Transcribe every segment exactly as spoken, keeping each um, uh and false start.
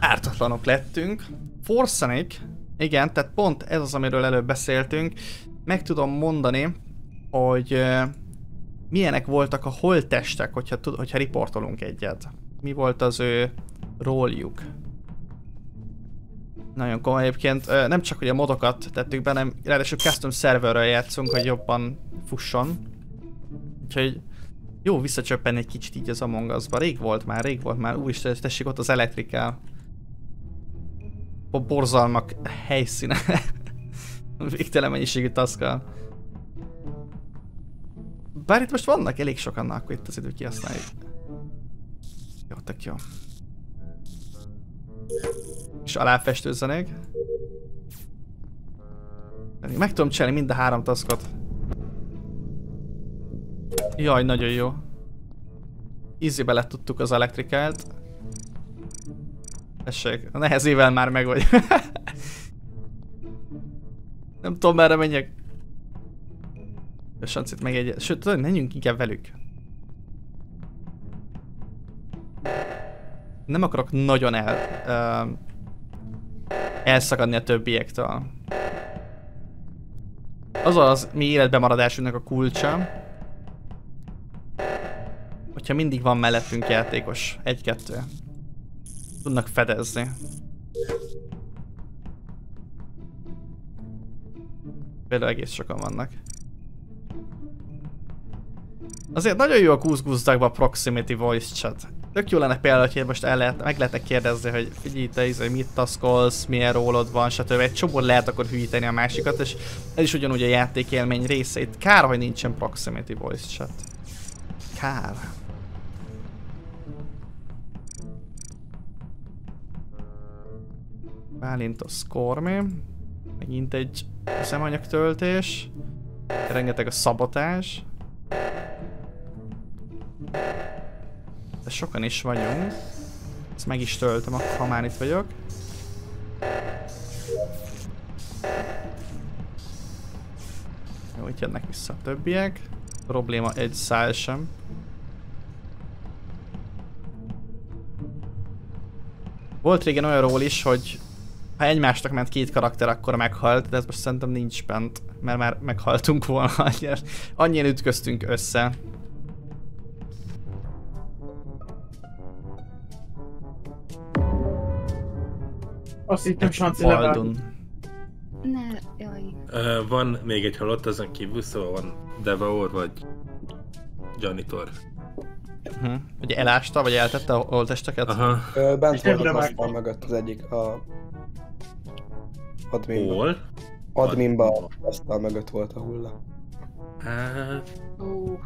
ártatlanok lettünk. Forszannék, igen, tehát pont ez az, amiről előbb beszéltünk. Meg tudom mondani, hogy milyenek voltak a holttestek, hogyha, hogyha riportolunk egyet. Mi volt az ő róljuk. Nagyon komoly egyébként, nem csak hogy a modokat tettük be, hanem ráadásul custom serverről játszunk, hogy jobban fusson. Úgyhogy jó visszacsöppenni egy kicsit így az Among Us-ba. Rég volt már, rég volt már. Úristen, tessék ott az elektrikál. A borzalmak helyszíne. Végtelen mennyiségű taszkal. Bár itt most vannak elég sokan, akkor itt az időt kihasználjuk. Jó, tök jó. És aláfestőzzenek. Meg tudom csinálni mind a három taszkot. Jaj, nagyon jó. Easy-be letudtuk az elektrikált. Tessék, a nehezével már meg vagy. Nem tudom, merre menjek. A sancit meg egy... Sőt, tudod, menjünk inkább velük. Nem akarok nagyon el... Uh, elszakadni a többiektől. Az az mi életbemaradásunknak a kulcsa, hogyha mindig van mellettünk játékos. Egy-kettő. Tudnak fedezni. Például egész sokan vannak. Azért nagyon jó a kúzgúzdakban a proximity voice chat. Tök jó lenne például, hogy most el lehet, meg lehetne kérdezni, hogy figyelj te, íz, hogy mit taszkolsz, milyen rólod van, stb. Egy csomó lehet akkor hülyíteni a másikat, és ez is ugyanúgy a játékélmény része. Itt kár, hogy nincsen proximity voice chat. Kár. Bálintos kormi. Megint egy szemanyagtöltés. Rengeteg a szabotás. De sokan is vagyunk. Ezt meg is töltöm, ha már itt vagyok. Jó, itt jönnek vissza a többiek. Probléma egy szál sem. Volt régen olyanról is, hogy ha egymásnak ment két karakter, akkor meghalt, de ez most szerintem nincs bent, mert már meghaltunk volna, annyian ütköztünk össze. Azt hittem Sanci levált. Ne, jaj. Uh, van még egy halott azon kívül, szóval van Devaor vagy Janitor. Uh-huh. Ugye elásta, vagy eltette a holtesteket? Aha. Uh, bent voltak a spawn mögött az egyik, a... Adminban. Hol? Adminban a asztal mögött volt a hulla. Hát... Uh.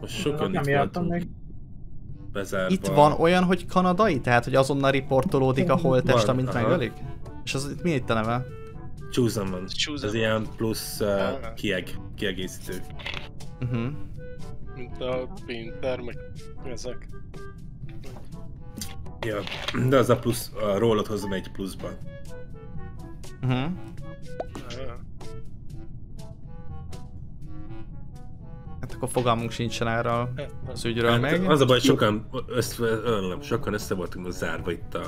Most sokan nem jártam meg. Bezárva. Itt van olyan, hogy kanadai? Tehát, hogy azonnal riportolódik a holttest, amint megölik? És az itt mi itt a neve? Chosen van. Ez ilyen plusz uh, kieg, kiegészítő. Uh-huh. Mint a Pinter, meg ezek. Ja, de az a plusz, a rollot hozom egy pluszba. Uh-huh. Hát akkor fogalmunk sincsen erre az ügyről hát, meg. Az a baj, sokan össze, sokan össze voltunk zárva itt a,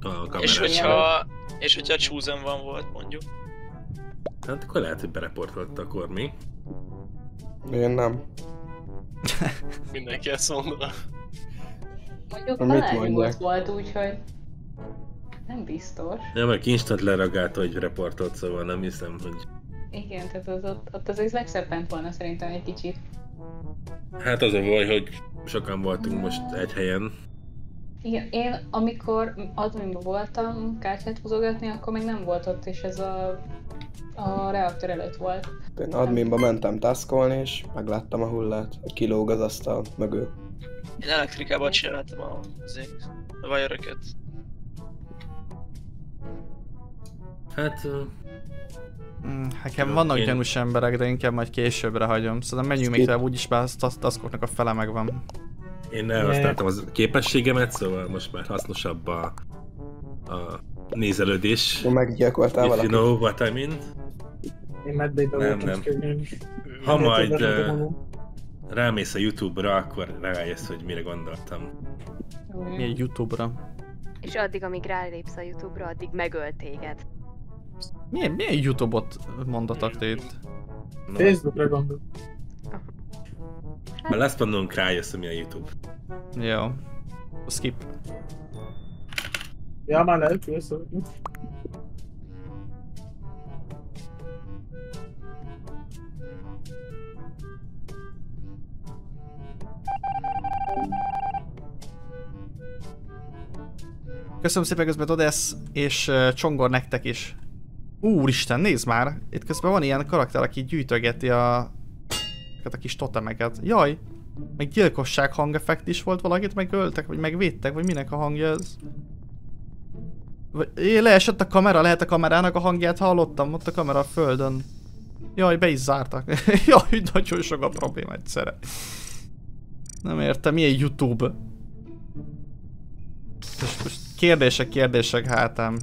a kamerás. És hogyha, és hogyha Chosen van volt, mondjuk. Hát akkor lehet, hogy bereportolta a Kormi. Én nem. Mindenki ezt mondaná. Mondjuk talán nyugodt volt, úgyhogy... Nem biztos. Nem, mert instant leragálta, hogy reportolt, szóval nem hiszem, hogy... Igen, tehát az ott, ott azért megszeppent volna szerintem egy kicsit. Hát az a baj, hogy sokan voltunk most egy helyen. Igen, én amikor adminban voltam kártyát húzogatni, akkor még nem volt ott, és ez a, a reaktor előtt volt. Én adminba mentem taszkolni, és megláttam a hullát, a kilóg az asztal mögül. Én elektrikában csináltam a, a wire-öket. Hát... Nekem hmm, vannak én... gyanús emberek, de inkább majd későbbre hagyom. Szerintem menjünk még tovább, úgyis már a taszkoknak a fele megvan. Én elhasználtam az képességemet, szóval most már hasznosabb a, a nézelődés. Meggyilkoltál valakit. You know what I mean? Én nem, nem. Ha majd uh, rámész a YouTube-ra, akkor rájössz, hogy mire gondoltam. Milyen YouTube-ra? És addig, amíg rálépsz a YouTube-ra, addig megöl téged. Milyen, milyen YouTube-ot mondatak te itt? Facebookra gondolom. Mert lesz pannunk rájössz, ami a YouTube. Jó. Skip. Ja, már lehet, jössz. Köszönöm szépen közben Odesz és uh, Csongor nektek is. Úristen, nézd már! Itt közben van ilyen karakter, aki gyűjtögeti a, a kis totemeket. Jaj! Meg gyilkosság hangeffekt is volt, valakit megöltek, vagy megvédtek, vagy minek a hangja ez? Vagy, é, leesett a kamera, lehet a kamerának a hangját hallottam, ott a kamera a földön. Jaj, be is zártak. Jaj, nagyon sok a probléma egyszerre. Nem értem, milyen YouTube? Most, most kérdések, kérdések hátám.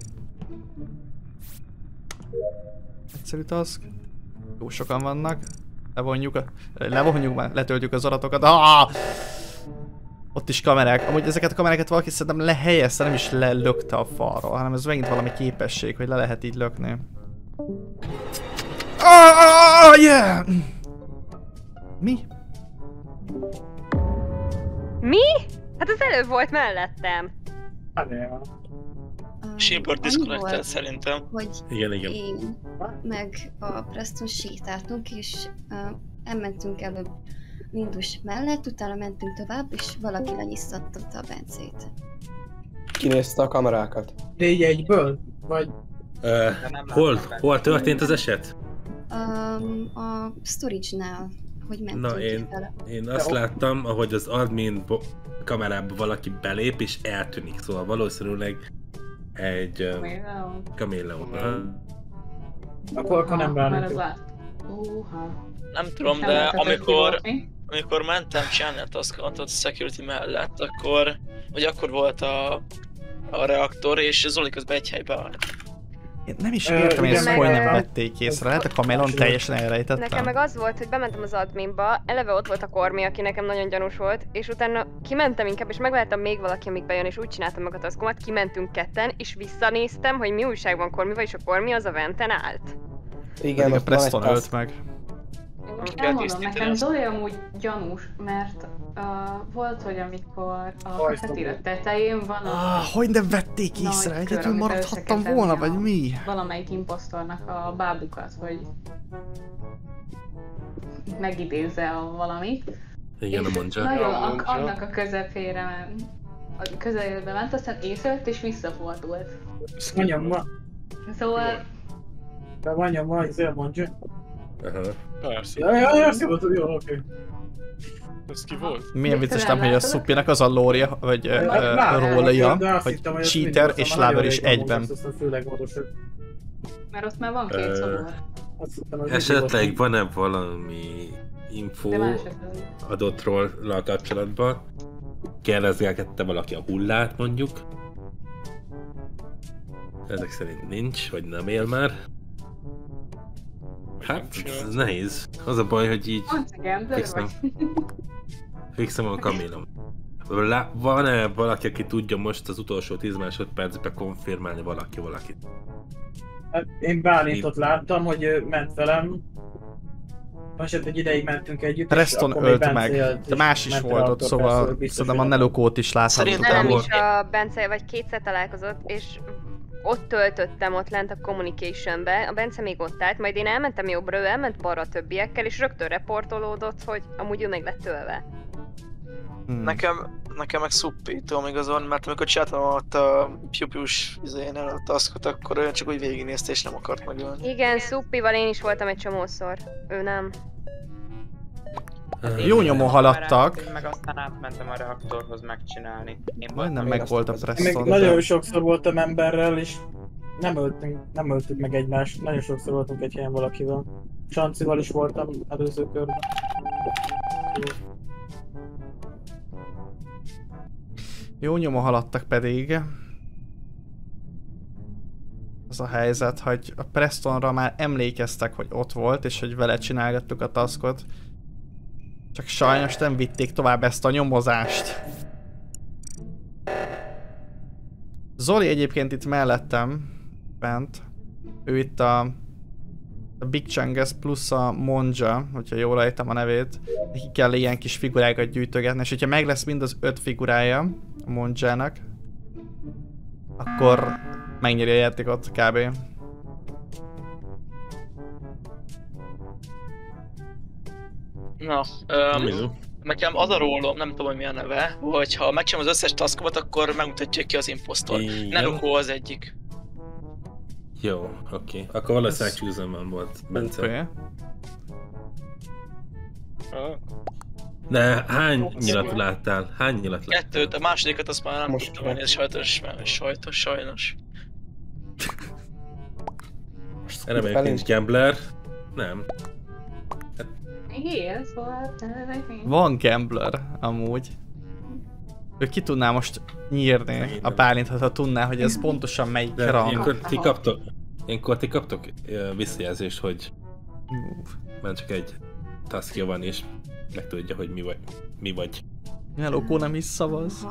Egyszerű task. Jó sokan vannak. Levonjuk a... Levonjuk már, letöltjük az adatokat. Ah! Ott is kamerák. Amúgy ezeket a kamerákat valaki szerintem lehelyezte, nem is lelökte a falról, hanem ez megint valami képesség, hogy le lehet így lökni. Ah, ah, ah, yeah! Mi? Mi? Hát az előbb volt mellettem. Simper disconnected szerintem. Hogy igen, igen. Én meg a Preston sétáltunk és uh, elmentünk előbb Windus mellett, utána mentünk tovább és valaki lenyisztatta a Bencét. Kinézte a kamerákat. De így egyből? Vagy... Uh, hol, hol történt az eset? Um, a storage-nál. Hogy na én, én azt de láttam, ahogy az admin kamerába valaki belép és eltűnik, szóval valószínűleg egy kameleon. Akkor akkor nem bánok. Nem tudom, de amikor, amikor mentem csinálni a taskot a security mellett, akkor, vagy akkor volt a, a reaktor és Zoli közben egy helybe állt. Én nem is értem, hogy ezt hogy nem vették észre, lehet a kamelon teljesen elrejtettem. Nekem meg az volt, hogy bementem az adminba, eleve ott volt a Kormi, aki nekem nagyon gyanús volt, és utána kimentem inkább, és megvártam még valaki, amíg bejön, és úgy csináltam meg a taszkomat, kimentünk ketten, és visszanéztem, hogy mi újság van Kormival, és a Kormi az a venten állt. Igen, a Preston ölt meg. Elmondom, nekem Zoli amúgy gyanús, mert uh, volt, hogy amikor a fetira tetején van a... Ah, hogy nem vették észre? Egyetül maradhattam volna, vagy mi? Valamelyik imposztornak a bábukat, hogy megidézze a valamit. Igen, és a mondja. Nagyon a, annak a közepére ment, a közelébe ment, aztán észrevett és visszafordult. Mondjam ma. Szóval... De mondjam ma, ez elmondja. Uh-huh. Persze. Ja, ja, ja, szívottam, jó, oké. Ez ki volt? Milyen vicces nem, hogy a Szupinak az a lória, vagy rólja, hogy cheater és láber is egyben. Mert ott már van két szobor. Esetleg van-e valami infó adott róla a kapcsolatban? Kérdezgélkedte valaki a hullát mondjuk? Ezek szerint nincs, vagy nem él már. Hát, ez nehéz. Az a baj, hogy így... Fixem. Fixem a kamélom. Van-e valaki, aki tudja most az utolsó tíz másodpercbe konfirmálni valaki valakit? Én Bálintot láttam, hogy ment velem. Most egy ideig mentünk együtt. Preston ölt meg. De más is volt ott, szóval szerintem a Nelokót is láthatod. Nem is a Bence, vagy kétszer találkozott, és... Ott töltöttem ott lent a communicationbe, a Bence még ott állt, majd én elmentem jobbra, ő elment balra a többiekkel, és rögtön reportolódott, hogy amúgy ő meg lett tölve. Hmm. Nekem, nekem meg szuppítóm igazán, mert amikor csináltam ott a piu-pius izén előtt taskot, akkor ő csak úgy végignézte és nem akart megölni. Igen, szuppival én is voltam egy csomószor, ő nem. Hát jó nyomon haladtak. Én meg aztán átmentem a reaktorhoz megcsinálni. Majdnem meg volt a Preston. Nagyon sokszor voltam emberrel és nem öltünk, nem öltük meg egymást. Nagyon sokszor voltunk egy helyen valakivel. Csancival is voltam előző körben. Jó nyomon haladtak pedig. Az a helyzet, hogy a Prestonra már emlékeztek, hogy ott volt és hogy vele csinálgattuk a taskot. Csak sajnos nem vitték tovább ezt a nyomozást. Zoli egyébként itt mellettem, bent. Ő itt a, a Big Csenges plusz a Monja, hogyha jól ejtem a nevét. Neki kell ilyen kis figurákat gyűjtögetni, és hogyha meg lesz mind az öt figurája a Monjának, akkor megnyeri a játékot kb. Na, um, nekem az a rólom, nem tudom, hogy mi a neve, hogy ha megcsinálom az összes taskomat, akkor megmutatja ki az imposztor. Neruko az egyik. Jó, oké. Okay. Akkor valószínűleg csúzomban volt. Bence? Okay. De hány nyilat láttál? Hány nyilat láttál? Kettőt, a másodikat azt már nem tudtam venni, ez sajtos, sajtos, sajnos. Remélem, nincs gambler. Nem. Hé, szóval... Van gambler, amúgy. Ő ki tudná most nyírni Szegény a Bálinthoz, ha tudná, hogy ez pontosan melyik rang. Ilyenkor ti kaptok, ilyenkor ti kaptok visszajelzést, hogy már csak egy taskja van, és megtudja, hogy mi vagy. Mi vagy. Elokó nem is szavaz.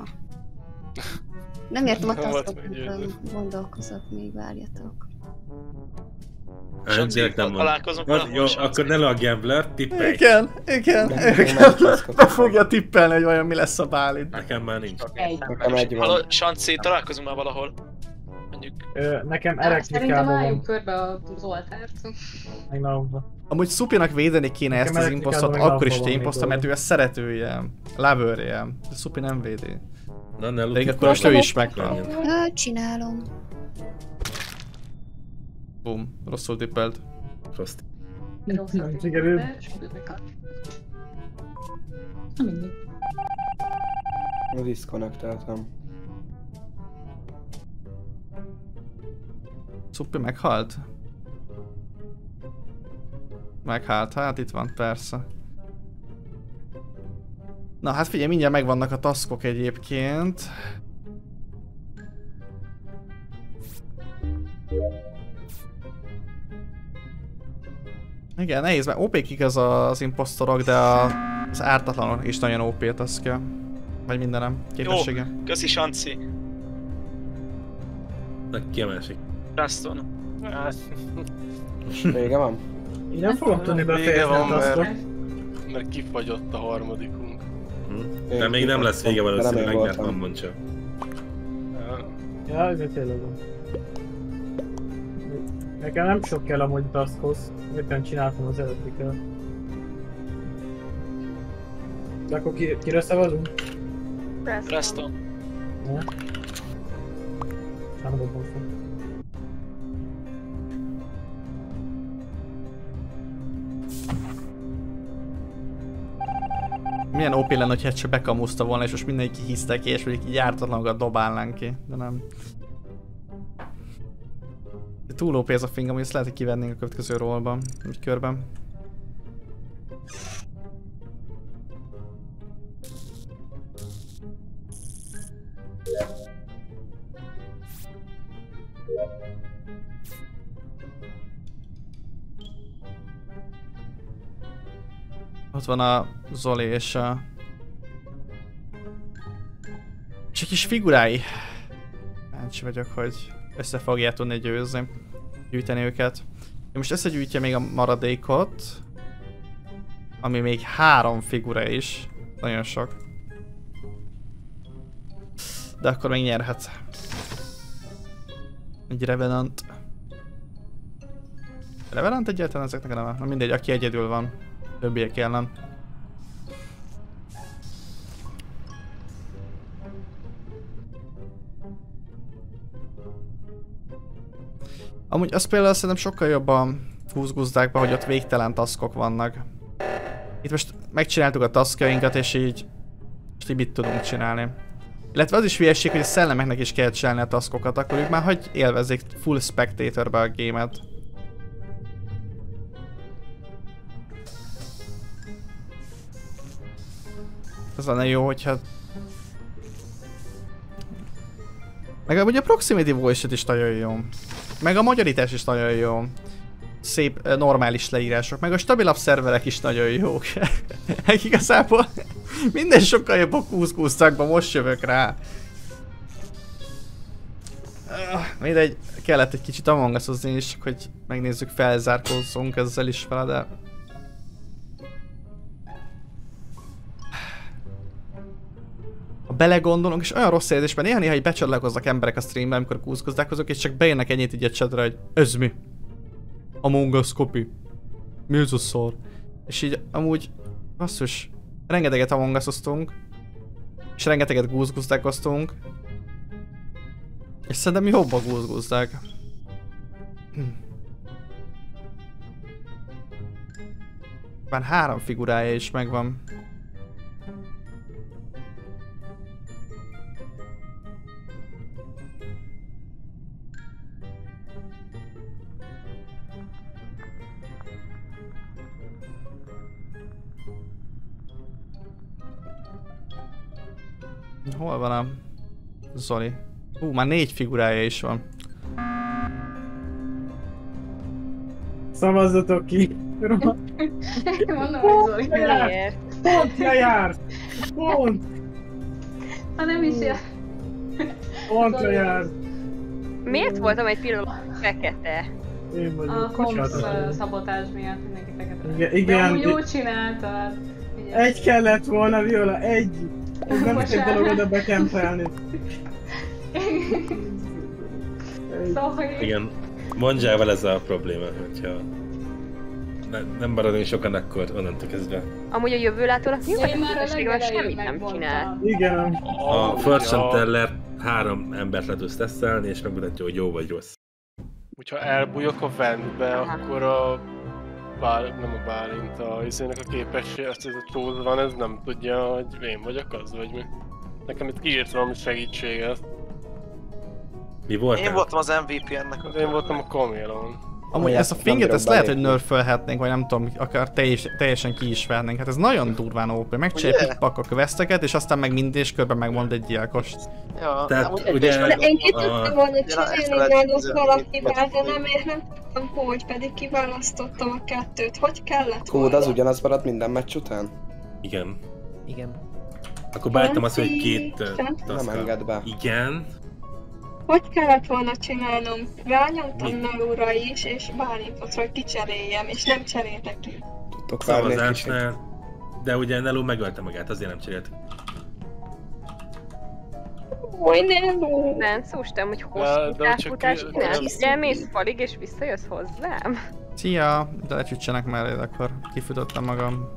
Nem értem a taskot, gondolkozok, még várjatok. Direkt nem mondom. Jó, akkor ne le a gambler, tippelj! Igen, igen, be fogja tippelni, hogy vajon mi lesz a Bálint. Nekem már nincs. Nekem egy van. Sanci, találkozunk már valahol. Nekem erekni kell magam. Szerintem körbe az oltárt. Meg nálukba. Amúgy Szupinak védeni kéne ezt az imposztot, akkor is te imposztot, mert ő a szeretője, lovőrje. De Szupi nem védi. Na ne lukjuk. Akkor most ő is megvan. Csinálom. Bum, rosszul tippelt. Rossz. Nem sikerült. Na mindig. Disconnectáltam. Szupi meghalt? Meghalt, hát itt van, persze. Na hát figyelj, mindjárt megvannak a taskok egyébként. Igen, nehéz, mert ó pék-ik az, az imposztorok, de a, az ártatlanok is nagyon ó pé taszkja. Vagy mindenem, képessége. Jó, köszi Sanci. Na ki a másik? Raston. Vége van? Így nem fogom tudni befejezni a taszkot. Mert kifagyott a harmadikunk. Hm? De még nem lesz vége valószínűleg, mert nem mondja. Ja, ezért tényleg van. Nekem nem sok kell amúgy taskhoz, éppen csináltam az előttikkel. De akkor ki, kire szavazunk? Presto. Ne? Nem dobom fel. Milyen ó pé lenne, hogyha csak bekamúzta volna, és most mindenki hiszte ki, és mondjuk így ártatlanokat dobálnánk ki, de nem. Túl ó pé ez a fingam, és lehet, hogy kivennénk a következő rollban, úgy körben. Ott van a Zoli és a... És egy kis figurái. Kíváncsi vagyok, hogy össze fogják tudni győzni, gyűjteni őket. Most összegyűjtje még a maradékot, ami még három figura is, nagyon sok. De akkor még nyerhet. Egy Revenant. Revenant egyáltalán ezeknek nem? Na mindegy, aki egyedül van, többiek ellen. Amúgy az például szerintem sokkal jobb a húzguzdákban, hogy ott végtelen taskok vannak. Itt most megcsináltuk a taskjainkat, és így... Most így mit tudunk csinálni. Illetve az is hülyeség, hogy a szellemeknek is kell csinálni a taskokat, akkor ők már hogy élvezik full spectatorbe a gémet. Ez lenne jó, hogyha... Meg amúgy a proximity voice-t is nagyon jó. Meg a magyarítás is nagyon jó. Szép, normális leírások. Meg a stabilabb szerverek is nagyon jók. Igazából minden sokkal jobb a kúsz-kúszakban, most jövök rá. Mindegy, kellett egy kicsit Among Us-ozni is, hogy megnézzük, felzárkózzunk ezzel is fel, de... Ha belegondolunk, és olyan rossz érzésben, néha-néha így becsatlakoznak emberek a streamben, amikor kúszkozdálkozok, és csak bejönnek ennyit így a chatre, hogy ez mi? Among Us copy. Mi az a szar? És így amúgy, basszus, rengeteget Among Us-oztunk, és rengeteget kúszkozdálkoztunk, és szerintem jobban gúzgúzzák. Hm. Már három figurája is megvan. Hol van a Zoli? Hú, már négy figurája is van. Szavazzatok ki! Mondom, hogy Zoli jár! Pontra jár! Pont! Ha nem is jár! Pontra jár! Miért voltam egy pillanat fekete? Én vagyok. A komps szabotás miatt mindenki fekete. Igen. De jól csináltad. Egy kellett volna, Viola, egy! Ez nem is egy dolog oda bekempelni. Szóval... Igen, mondjával ez a probléma, hogyha ne, nem maradunk sokan, akkor onnantól kezdve. Amúgy a jövőlátónak nyilván már semmit nem csinál. Igen. A Fortune-tellert három embert le tudsz tesztelni, és megmutatja, hogy jó vagy rossz. Úgyha elbújok a vendbe, akkor a... Bál, nem a Bálint, a izének a képesség, ezt ez a tool van, ez nem tudja, hogy én vagyok az, vagy mi. Nekem itt kiírt valami segítséget. Mi voltál? Én voltam az em vé pé-nek a... Én voltam a Camélon. Amúgy ezt a finget, ezt lehet, hogy nerfölhetnénk, vagy nem tudom, akár teljes, teljesen ki is vernénk. Hát ez nagyon durván o pé. Megcsinálja pikpak a questeket, és aztán meg minden és körben megmond egy gyilkost. Ja, tehát ugye... De én ki tudtam volna csinálni Grandos karaktivát, de nem értem hogy, pedig kiválasztottam a kettőt. Hogy kellett volna? Kód az ugyanaz maradt minden meccs után? Igen. Igen. Akkor beálltam azt, hogy két... Nem enged be. Igen. Hogy kellett volna csinálnom? Rányomtam Narúra is, és Bálintot, hogy kicseréljem, és nem cseréltek ki. Tudtok szavazásnál, de ugye Nelu megölte magát, azért nem cserélt. Hogy Nelu! Nem szóstam, hogy hosszú távfutást csinálsz, elmész falig és visszajössz hozzám. Szia! De lecsütsenek melléd, akkor kifutottam magam.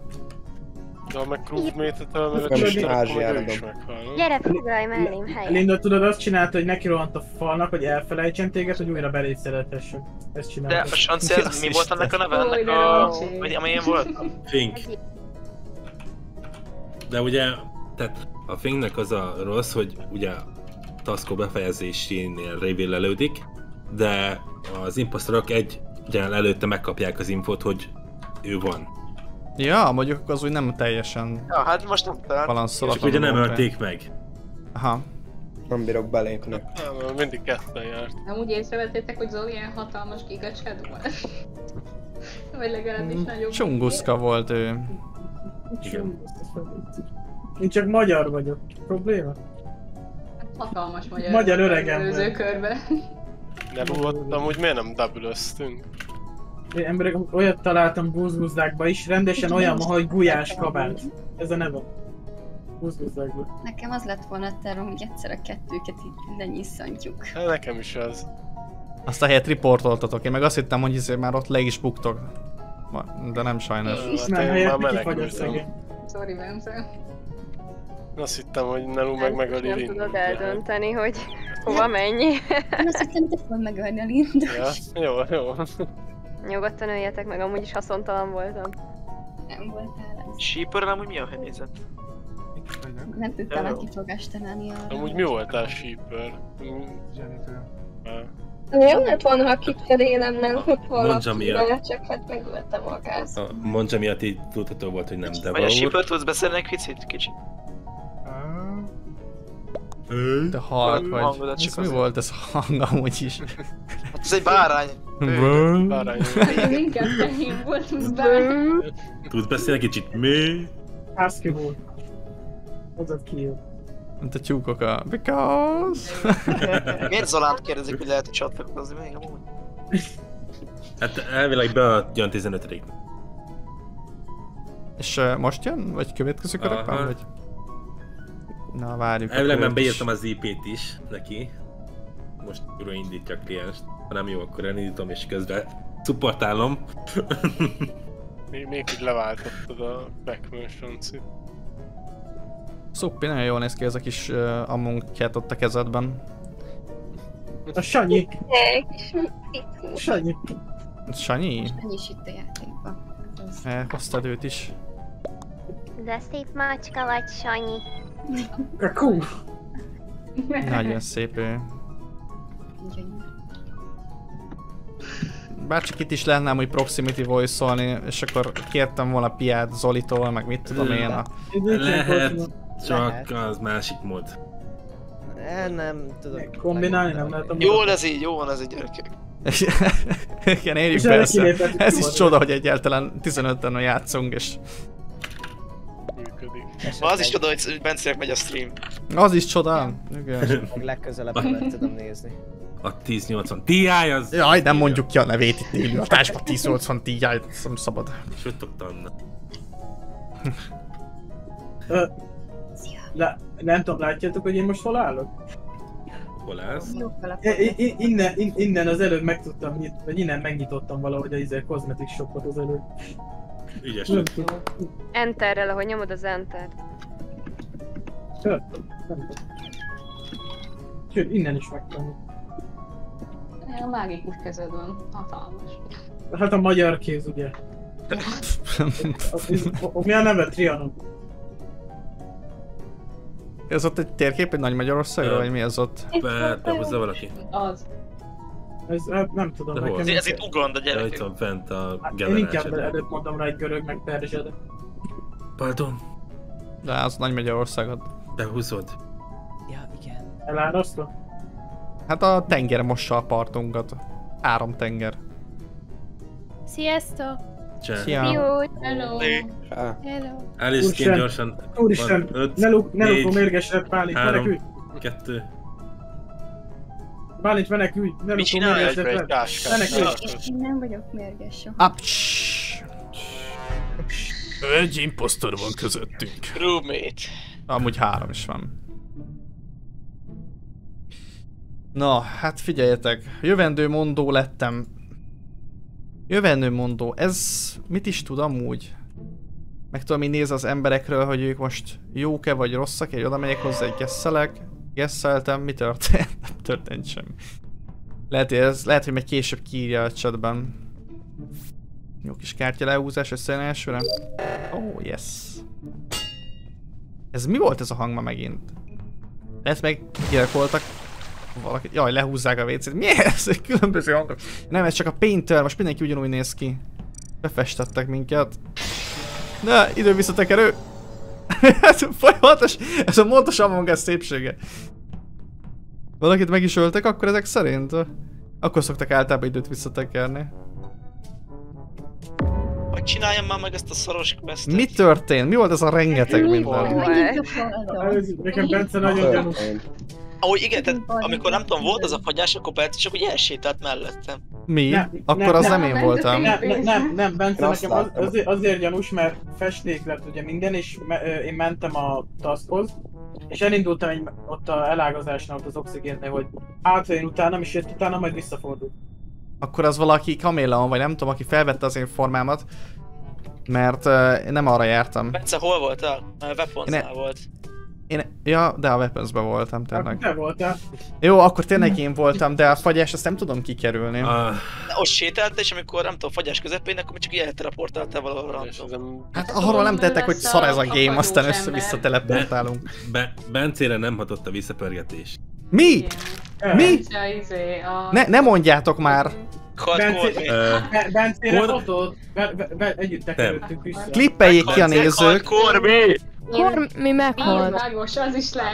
De ha meg krúzmétet elmevecsödik, akkor ő is meghal. Gyere, foglalj mellém helyet! Linda, tudod, azt csinálta, hogy neki rohant a falnak, hogy elfelejtsen téged, hogy újra beléd szerethessük. Ezt csinálta. De a Sanci, ez mi volt annak a neve? Ennek a... ami én voltam? Fink. De ugye, tehát a Finknek az a rossz, hogy ugye Tasko befejezésénél révélelődik, de az imposztorok egy ugyan előtte megkapják az infót, hogy ő van. Ja, mondjuk akkor az úgy nem teljesen... Ja, hát most nem talán... Csak ugye nem ölték meg. Aha. Nem bírok belépni. Nem, mindig ketten járt. Nem úgy észrevettétek, hogy Zoli ilyen hatalmas gigacsed volt? Vagy legalábbis nagyobb... Csunguszka volt ő. Én csak magyar vagyok. Probléma? Hatalmas magyar. Magyar öregem. Előző körben. Nem voltam, úgy miért nem double-öztünk? Én emberek, olyat találtam gúzgúzdákba is, rendesen olyan ma, hogy gulyás kabát. Ez a neve. Gúzgúzdákba. Nekem az lett volna a tervem, hogy egyszer a kettőket így lenyisszantjuk. Hát nekem is az. Azt a helyet riportoltatok, én meg azt hittem, hogy izé már ott le is buktok. De nem sajnos. Ismár helyett mi kifagyott szegény. Sorry, Bence. Azt hittem, hogy Nelu meg megöli Linda. Nem tudod eldönteni, hogy hova menj. Én azt hittem, te fogod megölni a Linda. Jó, jó. Nyugodtan öljetek meg, amúgy is haszontalan voltam. Nem voltál ez. Sípörrel amúgy mi a helyzet? Nem tudtam a kifogást tenni arra. Amúgy mi voltál Sípör? Zsenitő. Jó lett volna, ha kicserélem, nem valakivel, csak hát megöltem a gáz. Mondja miatt így tudható volt, hogy nem Deva úr. Vagy a Sípört tudsz beszélni egy picit? Kicsit. Te halk vagy. Ez mi volt ez a hang amúgy is? Hát ez egy bárány. Bőr. Bárány. Minket tehén voltunk bárány. Tudsz beszélni kicsit mi? Házki volt. Hozod ki jó. Mint a tyúkok a... Because... Miért Zolát kérdezik, hogy lehet csatlakozni még amúgy? Hát elvileg be jön tizenötödik. És uh, most jön? Vagy következő körökben? Vagy... Na, várjuk. Elvileg már beírtam az í pét is neki. Most újra indítja a klienst. Ha nem jó, akkor elindítom és közben supportálom. még, még úgy leváltottad a backmotion-cit. Szuppi, nagyon jól néz ki ez a kis uh, amunket ott a kezedben. A Sanyi! Sanyi! Sanyi? Sanyi is itt a játékban. Elhoztad őt is. De szép macska vagy, Sanyi. Kú! Nagyon szép ő. Bárcsak itt is lenne amúgy proximity voice-olni, és akkor kértem volna piát Zolitól, meg mit tudom én a... Lehet, csak az másik mód. Nem tudom. Kombinálni nem lehet a mód. Jól ez így, jó van ez így, gyerekek. Igen, érjük be ezt. Ez is csoda, hogy egyáltalán tizenöten játszunk, és... Az is csoda, hogy Bencének megy a stream. Az is csoda. Igen. Meg legközelebb meg tudom nézni. A ezernyolcvan Ti az... Jaj, nem mondjuk ki a nevét itt élő a társba, ezernyolcvan Ti, nem szabad. Sőt, tudtam. Le, nem tudom, látjátok, hogy én most hol állok? Hol állsz? I innen, in innen az előbb meg tudtam nyitni, vagy innen megnyitottam valahogy a izé kozmetik shopot az előbb. Ügyes lett. Enterrel, ahogy nyomod az Entert. Sőt, Sőt, innen is megtanul. A mágikus kezed van, hatalmas. Hát a magyar kéz, ugye? Mi a neve? Trianon. Ez ott egy térkép, egy nagy Magyarországról, vagy mi ez ott? Behúzza valaki. Az. Ez nem tudom nekem. Ez itt Uganda, gyerekek. Itt van fent a generáció. Én inkább előbb mondom rá egy görög, meg perzse, de... Pardon. De az nagy Magyarországot. Behúzod. Ja, igen. Elárasztod? Hát a tenger mossa a partunkat. Áram tenger. Sziasztok! Szia! Hello! Hello! Eliszként gyorsan... Úristen! Ne lopom mérgesre, Bálint, menekülj! Kettő... Bálint, menekülj! Ne lopom mérgesre, Bálint! Menekülj! Én nem vagyok mérges. Apcs! Egy impostor van közöttünk. Roommate! Amúgy három is van. Na, hát figyeljetek, jövendőmondó lettem. Jövendőmondó, ez mit is tud amúgy? Meg tudom, így néz az emberekről, hogy ők most jók-e vagy rosszak, egy oda megyek hozzá, egy gesszelek. Gesszeltem, mi történt? Nem történt semmi. Lehet, hogy ez, lehet, hogy meg később kiírja a chatben. Jó kis kártya lehúzás, összejön elsőre. Oh, yes. Ez mi volt ez a hang ma megint? Lehet meg kigyilkoltak. Valaki... Jaj, lehúzzák a vécét. Mi ez? Különböző hangok. Nem, ez csak a Painter, most mindenki ugyanúgy néz ki. Befestettek minket. Na, idő visszatekerő. Ez folyamatos, ez a mondos Among Us szépsége. Valakit meg is öltek, akkor ezek szerint? Akkor szoktak általában időt visszatekerni. Hogy csináljam már meg ezt a szoros questet? Mi történt? Mi volt ez a rengeteg minden? Nekem Bence nagyon gyanús. Ahogy igen, tehát amikor nem tudom, volt az a fagyás, akkor Bence csak úgy elsétált mellettem. Mi? Nem, akkor nem, az nem, nem én voltam. Nem, nem, nem, nem Bence nekem az, azért, azért gyanús, mert festék lett ugye minden, és me, én mentem a taskhoz, és elindultam egy, ott a elágazásnál, ott az oxigénnél, hogy átjön utánam, és jött utána, majd visszafordult. Akkor az valaki Kaméleon, vagy nem tudom, aki felvette az én formámat, mert uh, én nem arra jártam. Bence, hol voltál? A weaponsnál én... volt. Én... Ja, de a weaponsben voltam, tényleg. Te voltál. Jó, akkor tényleg én voltam, de a fagyás azt nem tudom kikerülni. Ah. Ott sétált, és amikor nem tudom, fagyás közepén, akkor csak ilyen teleportáltál valahol. Hát arról nem tettek, hogy szar ez a game, aztán össze-vissza teleportálunk. Be Bencére nem hatott a visszapörgetés. Mi? Mi? Ne, ne mondjátok már! Bencére fotót, együtt tekerültünk vissza. Klippeljék ki a nézők. Kormi meghalt.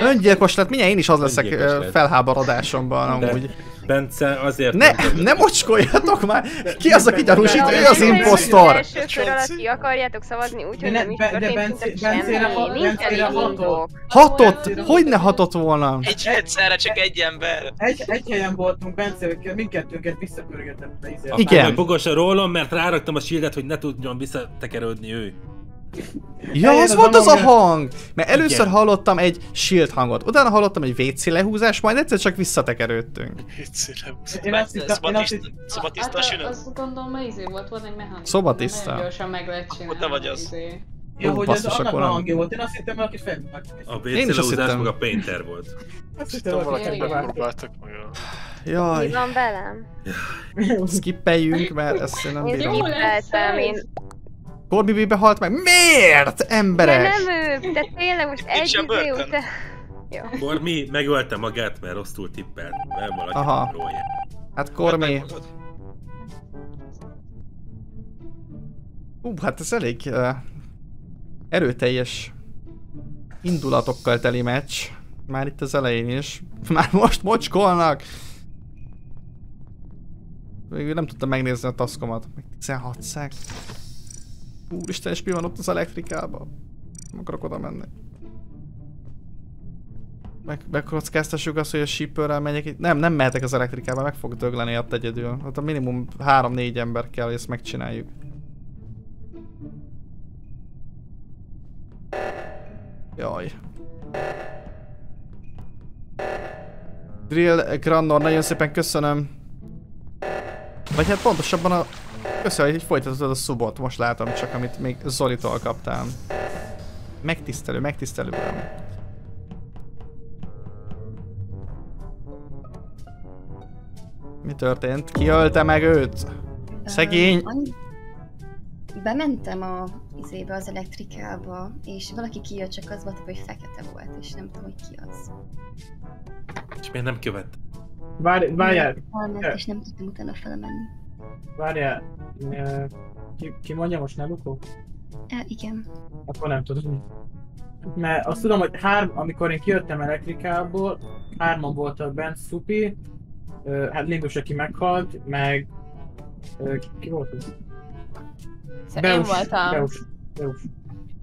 Öngyilkos lett, mindjárt én is az leszek felháborodásomban amúgy. Bence azért... Ne, ne mocskoljatok már! Ki az, aki gyanúsít? Ő az imposztor! Elsőkör alatt ki akarjátok szavazni úgy, hogy nem is történt semmi. Nincsen indok. Hatott! Hogy ne hatott volna? Egyszerre csak egy ember. Egy helyen voltunk, Bence, mindkettőnket visszapörgetem. Igen. Bogos a rólom, mert ráraktam a shieldet, hogy ne tudjon visszatekerődni ő. Ja, az volt az a hang! Mert először hallottam egy shield hangot, utána hallottam egy vé cé lehúzás, majd egyszer csak visszatekerődtünk. Szobatiszta sülöm? Azt gondolom, mert izé volt, volt egy mechanizmus. Szobatiszta. Nagyon gyorsan meg lehet csinálni. Akkor te vagy az. Jó, hogy ez annak a hangja volt, én azt hittem, valaki fennmaradt. A vé cé lehúzás meg a painter volt. Azt hittem, valakit megpróbáltak maga. Jaj. Mi van velem? Skippeljünk, mert ezt én nem bírom. Én skippeltem, én... Korbibibe halt meg. Miért, emberek? De nem ő, de tényleg most egy idő után... Kormi megölte magát, mert rosszul tippelt, mert valaki aha. Rólja. Hát Kormi... Hú, hát ez elég uh, erőteljes indulatokkal teli meccs. Már itt az elején is. Már most mocskolnak! Végül nem tudtam megnézni a taskomat. Meg tizenhat szek. Úristen, és mi van ott az elektrikában? Nem akarok oda menni. Meg, megkockáztassuk azt, hogy a shipperrel menjek. Nem, nem mehetek az elektrikába, meg fog dögleni ott egyedül. Hát a minimum három-négy ember kell, hogy ezt megcsináljuk. Jaj. Drill Grandor, nagyon szépen köszönöm. Vagy hát pontosabban a... Köszönöm, hogy folytatod a szubot, most látom csak, amit még Zoritól kaptál. Megtisztelő, megtisztelő. Mi történt? Ki ölte meg őt? Szegény! Bementem a izébe, az elektrikába, és valaki kijött, csak az volt, hogy fekete volt, és nem tudom, hogy ki az. És miért nem követte? Várj, várjál! És nem tudtam utána felmenni. Várjál, ki, ki mondja most, nem Lukó? E, igen. Akkor nem tudom. Mert azt tudom, hogy hár, amikor én kijöttem elektrikából, hárman voltak bent, Szupi, hát Lindus, aki meghalt, meg... Ki, ki volt az? Beus, én voltam. Beus, Beus.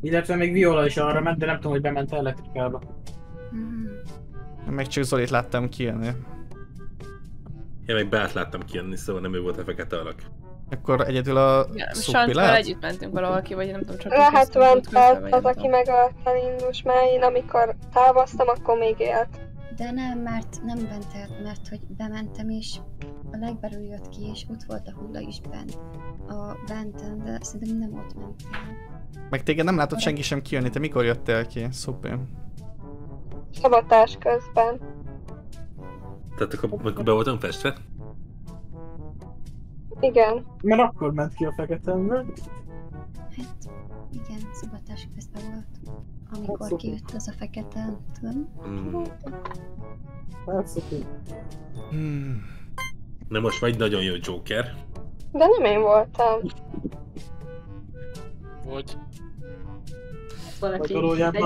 Illetve még Viola is arra ment, de nem tudom, hogy bement elektrikába. Hmm. Meg csak Zolit láttam kijönni. Én meg Beát láttam kijönni, szóval nem ő volt a fekete alak. Akkor egyedül a Szupilát? Együtt mentünk valaki, vagy nem tudom, csak... Lehet ment fel az, aki meg a Lindus, mert én amikor távoztam, akkor még élt. De nem, mert nem bent, mert hogy bementem és a legbelül jött ki, és ott volt a hulla is bent. A benten, de szerintem nem ott ment. Meg téged nem látott senki sem kijönni, te mikor jöttél ki, Szupi? Szabotás közben. Tehát akkor be voltam festve? Igen. Mert akkor ment ki a fekete ember. Hát, igen, szobatás közben volt. Amikor hát, kijött az a fekete, tudom. Hmm. Hát, hmm. Na most vagy nagyon jó Joker. De nem én voltam. Vagy. Valaki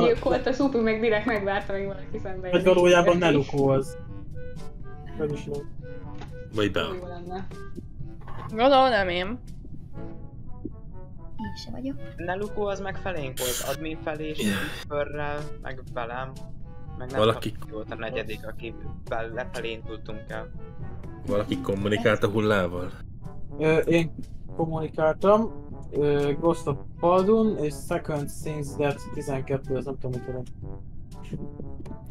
gyilkolt a Szupi, meg direkt megvárta, még valaki szemben. Vagy valójában ne Lukóhoz. Nem is volt. Vagy be. Gondolom nem én. Én se vagyok. Nelukó az meg felénk volt, admin felé és körrel, meg velem. Meg nem valaki... kapcsolat volt a negyedik, akivel lefelé indultunk el. Valaki kommunikált a hullával? Ö, én kommunikáltam. Ö, Ghost of Baldun és Second Since Death tizenkettő, az nem tudom, mit tudom.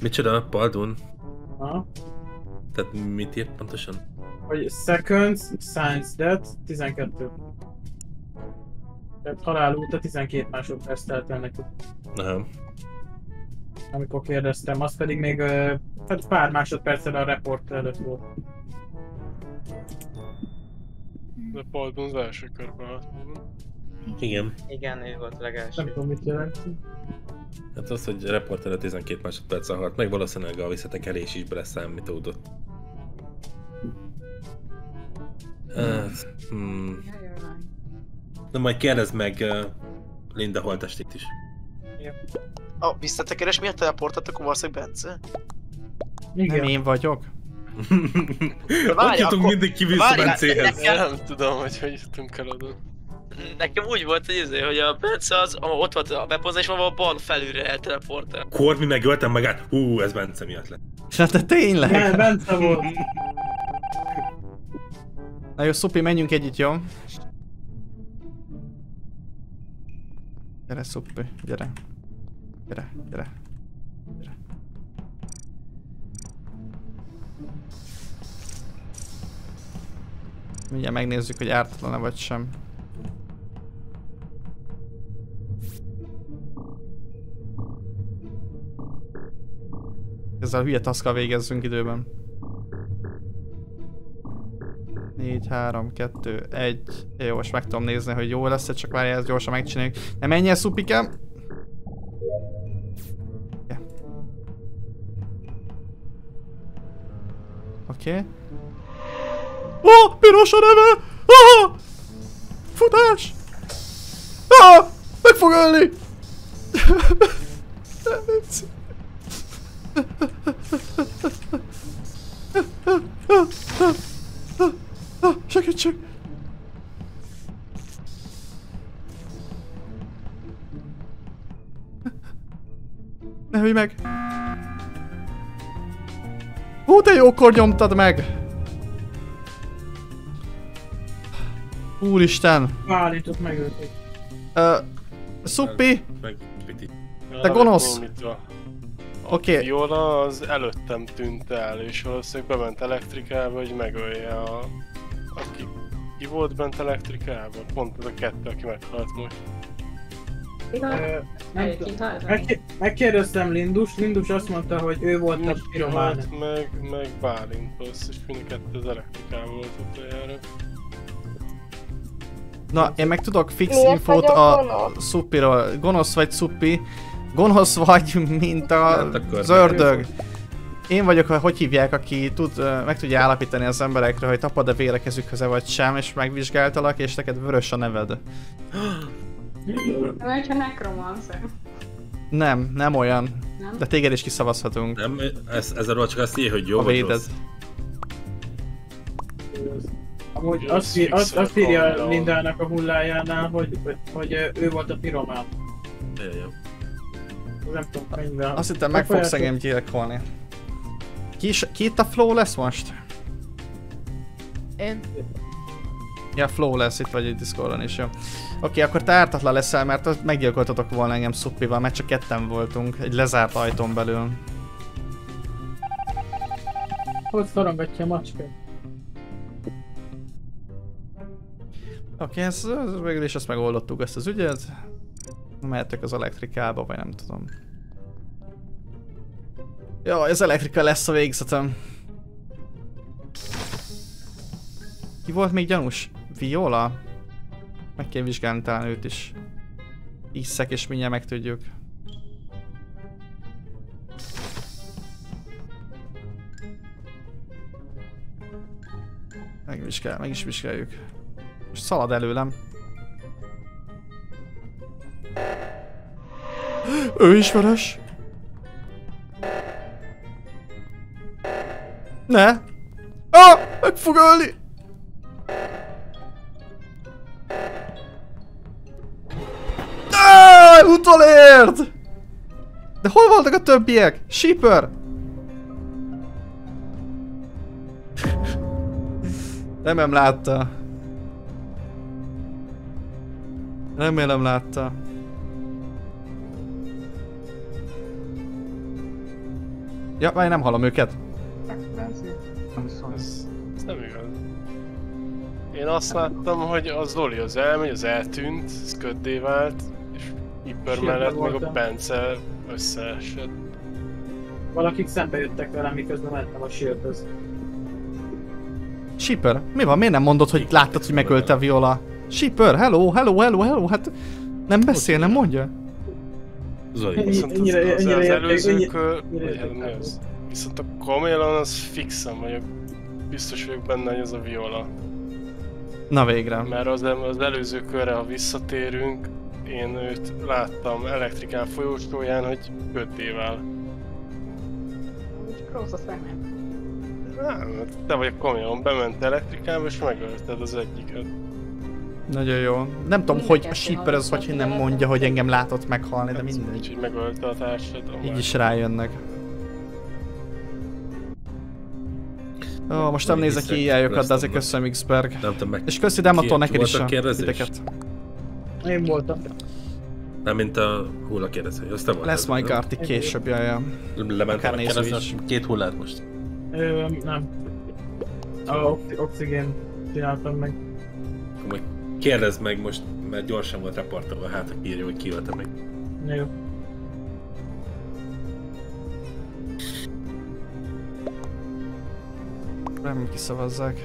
Micsoda? Baldun? Aha. Tehát mit írt pontosan? Hogy Seconds, Science Death, tizenkettő. Tehát halál óta tizenkét másodperc telt el nekik. Aha. Amikor kérdeztem, az pedig még hát pár másodperccel a report előtt volt. De Baldwin az első körben állt. Igen. Igen, ő volt a legelső. Nem tudom, mit jelent. Hát az, hogy report előtt tizenkét másodperccel halt meg, valószínűleg a visszatekerés is beleszámítódott. Hát, hmm. Na majd kérdezd meg uh, Linda holtestét is. a visszatekeres miatt teleportált, akkor valószínűleg Bence? Igen. Nem én vagyok. Hogy jutunk mindig ki vissza Bencéhez? Nem tudom, hogy hogy jutunk el oda. Nekem úgy volt, hogy, azért, hogy a Bence az, ott volt a bepozás, és valahol bal felülre elteleportál. Kormi megöltem magát, hú, ez Bence miatt lett. És hát te tényleg? Nem, Bence volt. Na jó, Szupi, menjünk együtt, jó? Gyere, Szupi, gyere. Gyere, gyere. Gyere. Mindjárt megnézzük, hogy ártatlan-e vagy sem. Ezzel a hülye taszkkal végezzünk időben. négy, három, kettő, egy. Jó, most meg tudom nézni, hogy jó lesz, csak várjál, ezt gyorsan megcsináljuk. Ne menj el, Szupikám! Yeah. Oké. Okay. Oh, piros a neve! Oh! Futás! Ah! Meg fog ölni! Ah, segítség! Ne hülj meg! Hú, de jókor nyomtad meg! Úristen! Állított megölték. Ö... Szupi! Te gonosz! Oké. Okay. Viola az előttem tűnt el, és valószínűleg bement elektrikába, hogy megölje a... Aki, ki volt bent elektrikában? Pont ez a kettő, aki meghalt most. Ö, nem Megké megkérdeztem Lindus, Lindus azt mondta, hogy ő volt a piromán. Meg, meg Bálint plusz, és mind a kettő az elektrikában volt utoljára. Na, én meg tudok fix Miért infót a Szupiról. Gonosz vagy, Szupi. Gonosz vagy, mint a ördög. Én vagyok, hogy hívják, aki tud, meg tudja állapítani az emberekre, hogy tapad-e vérekezükhöz-e vagy sem, és megvizsgáltalak, és neked vörös a neved. Vagy ha nekromancer. Nem, nem olyan. Nem? De téged is kiszavazhatunk. Nem, ez, ez arról csak azt írja, hogy jó a vagy rossz. Amúgy azt, azt, azt írja Lindának a hullájánál, hogy, hogy ő volt a piromán. Jaj, jó. Nem tudom, minden. Azt hittem, meg fogsz engem gyilkolni. Ki, ki itt a Flow lesz most? Én. Ja, Flow lesz, itt vagy egy Discordon is, jó. Oké, akkor te ártatlan leszel, mert meggyilkoltatok volna engem Szupival, mert csak ketten voltunk, egy lezárt ajtón belül. Hogy szorongatja a macskát? Oké, ez, ez, végül is ezt megoldottuk, ezt az ügyet. Mehettek az elektrikába, vagy nem tudom. Jó, ez elektrika lesz a végzetem. Ki volt még gyanús? Viola? Meg kell vizsgálni talán őt is. Iszek és mindjárt megtudjuk. Megvizsgál, meg is vizsgáljuk. Most szalad előlem. Ő is vörös. Ne! Ah! Meg fog ölni! Ah, utolért! De hol voltak a többiek? Shipper! Remélem látta. Remélem látta. Ja, már nem hallom őket. Ez, ez nem igaz. Én azt láttam, hogy a Zoli az elmegy, az eltűnt, az köddé vált, és Ipper mellett meg a Bence összeesett. Valakik szembe jöttek velem, miközben mentem a sírtöz. Shipper, mi van? Miért nem mondod, hogy láttad, hogy megölte Viola? Shipper, hello, hello, hello, hello, hát nem beszél, nem mondja. Zoli, viszont az, az, az előzőkör, viszont a Kamélon az fixen vagyok. Biztos vagyok benne, hogy az a Viola. Na végre. Mert az, az előző körre, ha visszatérünk, én őt láttam elektrikán folyósóján, hogy kötével. Rossz, azt meg nem. Hát, te vagy a kamion, bement elektrikába és megölted az egyiket. Nagyon jó. Nem tudom, hogy a síper az, hogy nem mondja, hogy engem látott meghalni, de mindegy. Úgyhogy megölte a társad. Így is rájönnek. Ó, most nem nézek ki ilyenjökat, de azért köszönöm Xberg. És köszi Dematon neked is a titeket. Én voltam. Nem, mint a hulla kérdező, azt te voltál. Lesz majd kártik később, jajjá. Lementem a kérdező, két hullát most. Ö, nem. A oxigén csináltam meg. Akkor kérdezd meg most, mert gyorsan volt reportolva, hát a írja, hogy kiölte meg. Jó. Nem kiszavazzák.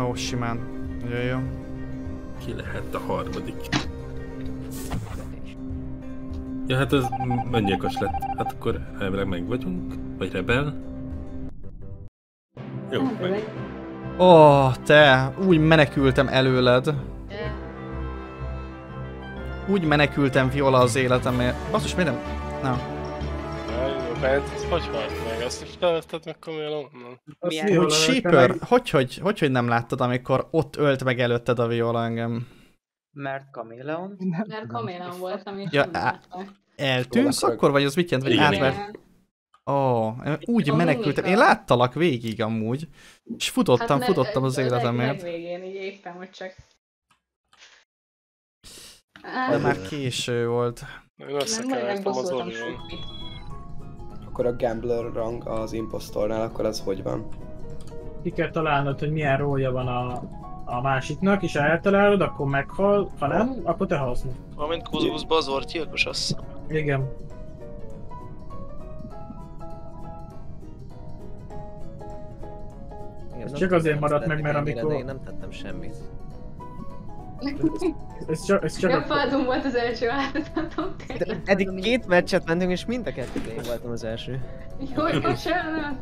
Ó, simán. Nagyon jó. Ki lehet a harmadik? Ja, hát ez öngyilkos lett. Hát akkor elvileg meg vagyunk. Vagy rebel. Jó, meg. Ó, oh, te! Úgy menekültem előled. Úgy menekültem Viola az életemért. Basszus, miért nem? Nem. Ez hogy halt meg? Ezt is tevetted meg komolyan? Hogy Sheeper? Hogyhogy hogy, hogy nem láttad, amikor ott ölt meg előtted a Viola engem? Mert kaméleon? Mert kaméleon voltam és ja, nem láttam. Eltűnsz akkor? Vagy az mit jelent? Vagy átvert? Ó, oh, úgy menekültem. Én láttalak végig amúgy. És futottam, hát futottam az életemért. Végén így éppen, hogy csak... De már késő volt. Én összekevertem az orjón. Akkor a gambler rang az impostornál, akkor az hogy van? Ki kell találnod, hogy milyen rollja van a, a másiknak, és ha eltalálod, akkor meghal, ha nem, akkor te halsz. Amint Kuzgusz bazort gyilkos az. Igen. Ez csak azért maradt meg, mert amikor... Én nem tettem semmit. Ez csak, ez csak... Nem fázom volt az első áldozatom, tényleg. Eddig két meccset mentünk, és mind a kettőt én voltam az első. Jó, köszönöm!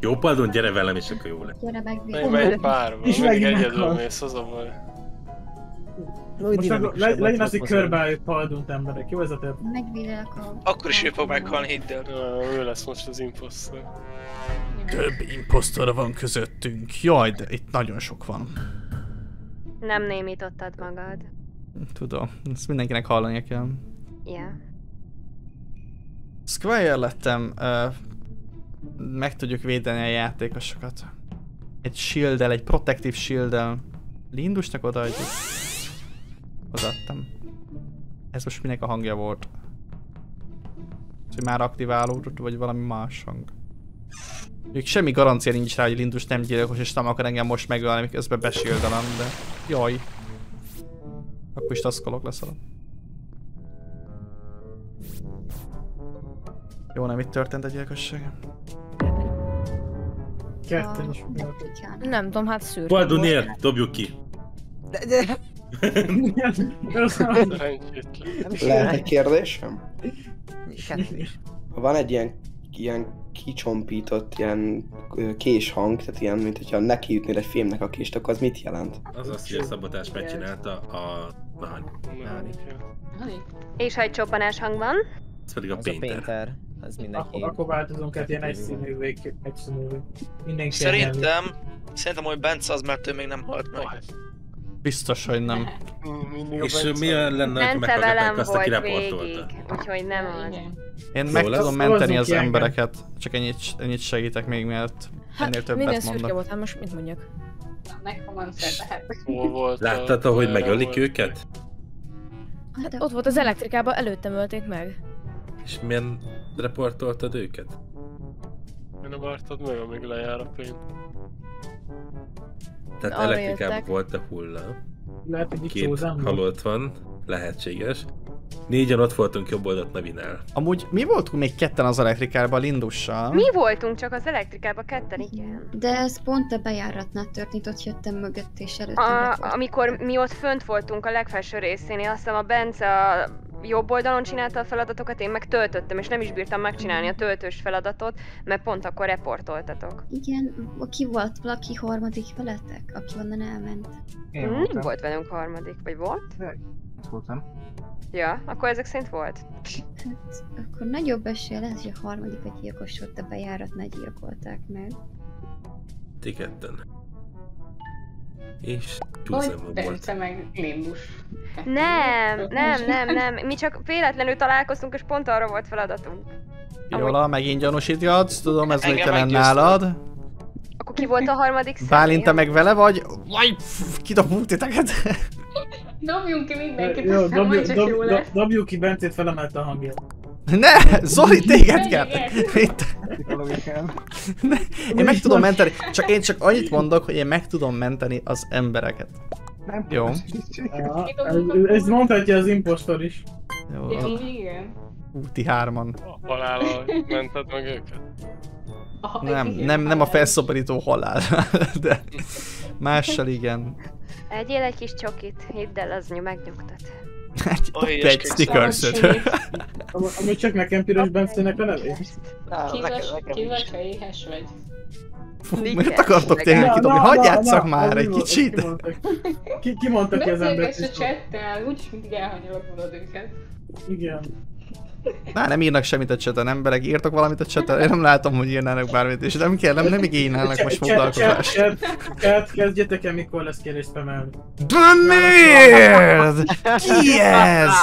Jó, pardon, gyere velem, és akkor jó lesz. Gyere meg végül. Meg egy párban, mindig egyedül mész, az a baj. Most legyen az, hogy körbeálljött Paldont emberek, jó ez a több? Megvilágom. Akkor is ő fog meghalni, hidd el. Ő lesz most az imposztor. Több imposztor van közöttünk. Jaj, de itt nagyon sok van. Nem némítottad magad. Tudom, ezt mindenkinek hallani kell. Yeah. Squire lettem. Uh, meg tudjuk védeni a játékosokat. Egy shield-el, egy protective shield-el. Lindusnak odaadjuk. Odaadtam. Ez most minek a hangja volt? Ez, hogy már aktiválódott, vagy valami más hang? Még semmi garancia nincs rá, hogy Lindus nem gyilkos és nem akar engem most megölni, miközben besíldelem, de... Jaj! Akkor is taszkolok leszel. Jó, nem itt történt a gyilkosság? Ketten is. Nem tudom, hát szűrt. Baldunért, dobjuk ki! De, de... Lehet egy kérdésem? Ha van egy ilyen... ilyen... kicsompított ilyen késhang, tehát ilyen, mint hogyha nekiütnél egy fémnek a kést, akkor az mit jelent? Az azt, hogy a szabotás megcsinálta a... Nahany. És ha egy csoppanás hang van? Ez pedig a painter. Az mindenki. Akkor változunk, hát ilyen egyszínű végképp, egyszínű végképp. Szerintem... Szerintem, hogy Bence az, mert ő még nem halt meg. Biztos, hogy nem. És mi lenne, hogy meghallgatnánk azt, aki reportolta? Úgyhogy nem az. Én meg tudom menteni az embereket, csak ennyit segítek még, mert ennél többet mondok. Minden szürke voltál, most mit mondjak? Láttad, hogy megölik őket? Hát ott volt az elektrikában, előttem ölték meg. És milyen reportoltad őket? Milyen abartad meg, amíg lejár a pénz? Tehát elektrikában volt a hulla. Két halott van, lehetséges. Négyen ott voltunk jobb oldalt Navinál. Amúgy mi voltunk még ketten az elektrikában, Lindussal? Mi voltunk csak az elektrikában ketten, igen. De ez pont a bejáratnál történt, ott jöttem mögött és előttem. Amikor mi ott fönt voltunk a legfelső részénél, azt hiszem a Bence a jobb oldalon csinálta a feladatokat, én meg töltöttem, és nem is bírtam megcsinálni a töltős feladatot, mert pont akkor reportoltatok. Igen, ki volt valaki harmadik veletek, aki onnan elment? Én nem voltam. Volt velünk harmadik, vagy volt? Én voltam. Ja, akkor ezek szerint volt. Hát, akkor nagyobb esély lesz, hogy a harmadik a gyilkos, ott a bejáratnál gyilkolták meg. Ti ketten. És csúszom volt. Meg limbus. Nem, nem, nem, nem. Mi csak véletlenül találkoztunk, és pont arra volt feladatunk. Viola, amúgy... megint gyanúsítgatsz, tudom, ez végtelen nálad. Akkor ki volt a harmadik személy? Bálint, te meg vele vagy? Vaj, kidobunk titeket. Dobjunk ki mindenkit, aztán dob, majd csak dob, jó lesz. Dob, dobjuk ki Bencét, felemelt a hangját. Ne! Zoli, téged kell! Én meg tudom menteni, csak én csak annyit mondok, hogy én meg tudom menteni az embereket. Nem. Jó. Ja, ezt mondhatja az impostor is. Jó. Igen. Ti hárman. A halállal mented meg őket? Nem, nem, nem a felszoborító halál, de mással igen. Egyél egy kis csokit, hidd el, az megnyugtat. Egy stickerset. Ami csak nekem piros Bencének a nevét. Kívás, ha éhes vagy. Fú, miért akartok tényleg kidobni? Hagyjátszak már egy kicsit! Kimondtak ki az embert is. Beszélgess a csettel, úgyis mindig elhagyolod magad őket. Igen. Már nem írnak semmit a cseten, emberek, írtok valamit a cseten? Én nem látom, hogy írnának bármit, és nem kell, nem, nem igényelnek most foglalkozást. Cset, kezdjetek el, mikor lesz kérdés spammelni. De miért? Ki ez?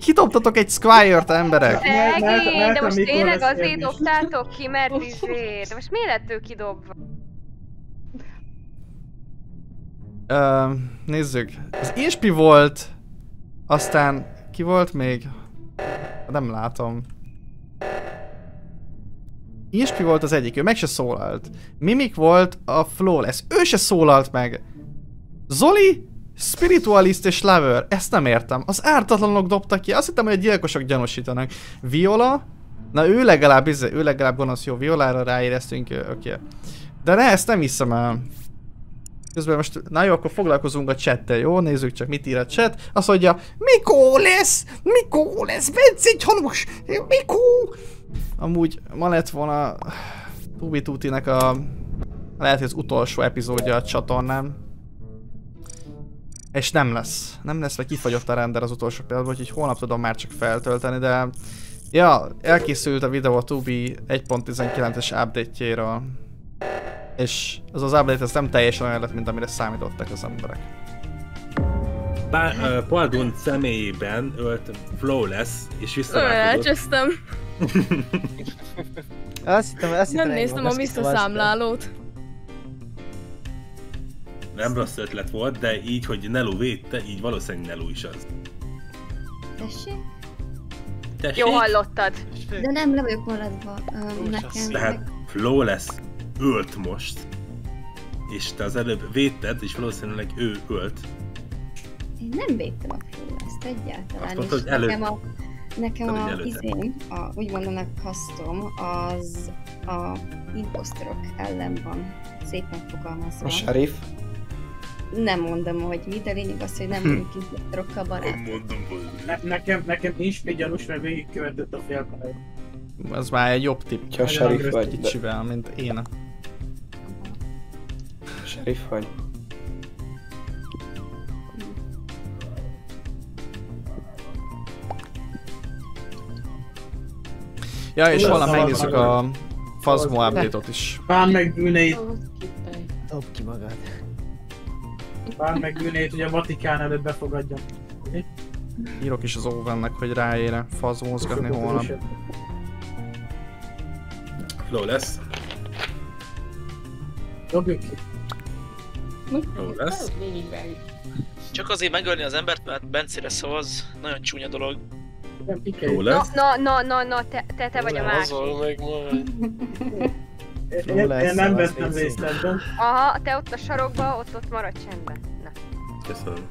Kidobtatok egy Squire-t, emberek? Szegény, de most tényleg azért dobtátok ki, mert izé, de most miért lett ő kidobva? Nézzük, az Inspi volt, aztán... Ki volt még? Nem látom. Inspi volt az egyik, ő meg se szólalt. Mimik volt a Flawless, ő se szólalt meg. Zoli, Spiritualist és Lover, ezt nem értem. Az ártatlanok dobtak ki, azt hittem, hogy a gyilkosok gyanúsítanak. Viola, na ő legalább, ő legalább gonosz, jó, Violára ráéreztünk, oké. Okay. De ne, ezt nem hiszem el. Közben most, na jó, akkor foglalkozunk a chattel, jó? Nézzük csak, mit ír a chat. Azt mondja, mikor lesz? Mikor lesz? Bence egy halós! Mikor? Amúgy ma lett volna Tubitutinek a... lehet, hogy az utolsó epizódja a csatornán. És nem lesz. Nem lesz, mert kifagyott a render az utolsó pillanatban, úgyhogy holnap tudom már csak feltölteni, de... Ja, elkészült a videó a Tubi egy pont tizenkilences update-jéről. És az az update ez nem teljesen olyan lett, mint amire számítottak az emberek. Bár uh, Paldun személyében ölt Flawless, és visszaváltozott. Elcsesztem. azt hittem, azt hittem, nem néztem a visszaszámlálót. Nem rossz ötlet volt, de így, hogy Nelu védte, így valószínűleg Nelu is az. Tessék? Tessék? Jó hallottad. Tessék? De nem, nem vagyok maradva. Um, nekem. Tehát Flawless ölt most, és te az előbb védted, és valószínűleg ő ölt. Én nem védtem a Flawless-t egyáltalán, mondtad, és nekem a, nekem a, izén, a úgy mondanak custom, az a imposztorok ellen van, szépen fogalmazva. A sheriff? Nem mondom, hogy mi, de lényeg az, hogy nem mondjuk imposztorokkal barátok. Mondom, hogy... Ne, nekem, nekem nincs még gyanús, mert végigkövetett a félkalájt. Ez már egy jobb tipp, ha a sheriff vagy kicsivel, mint én. Sheriff vagy. Ja, és holnap megnézzük a Phasmo update-ot is. Bán meg bűneit! Dob ki magad. Bán meg bűneit, hogy a Vatikán előtt befogadja. Írok is az Owennek, hogy ráére Phasmo mozgatni holnap. Flawless. Dobjuk ki. Flawless. Csak azért megölni az embert, mert Bencére szavaz, nagyon csúnya dolog. Flawless. Na, na, na, na, te, te vagy a másik. Én nem vettem részt ebben. Aha, te ott a sarokba, ott ott maradj csendben. Na. Köszönöm.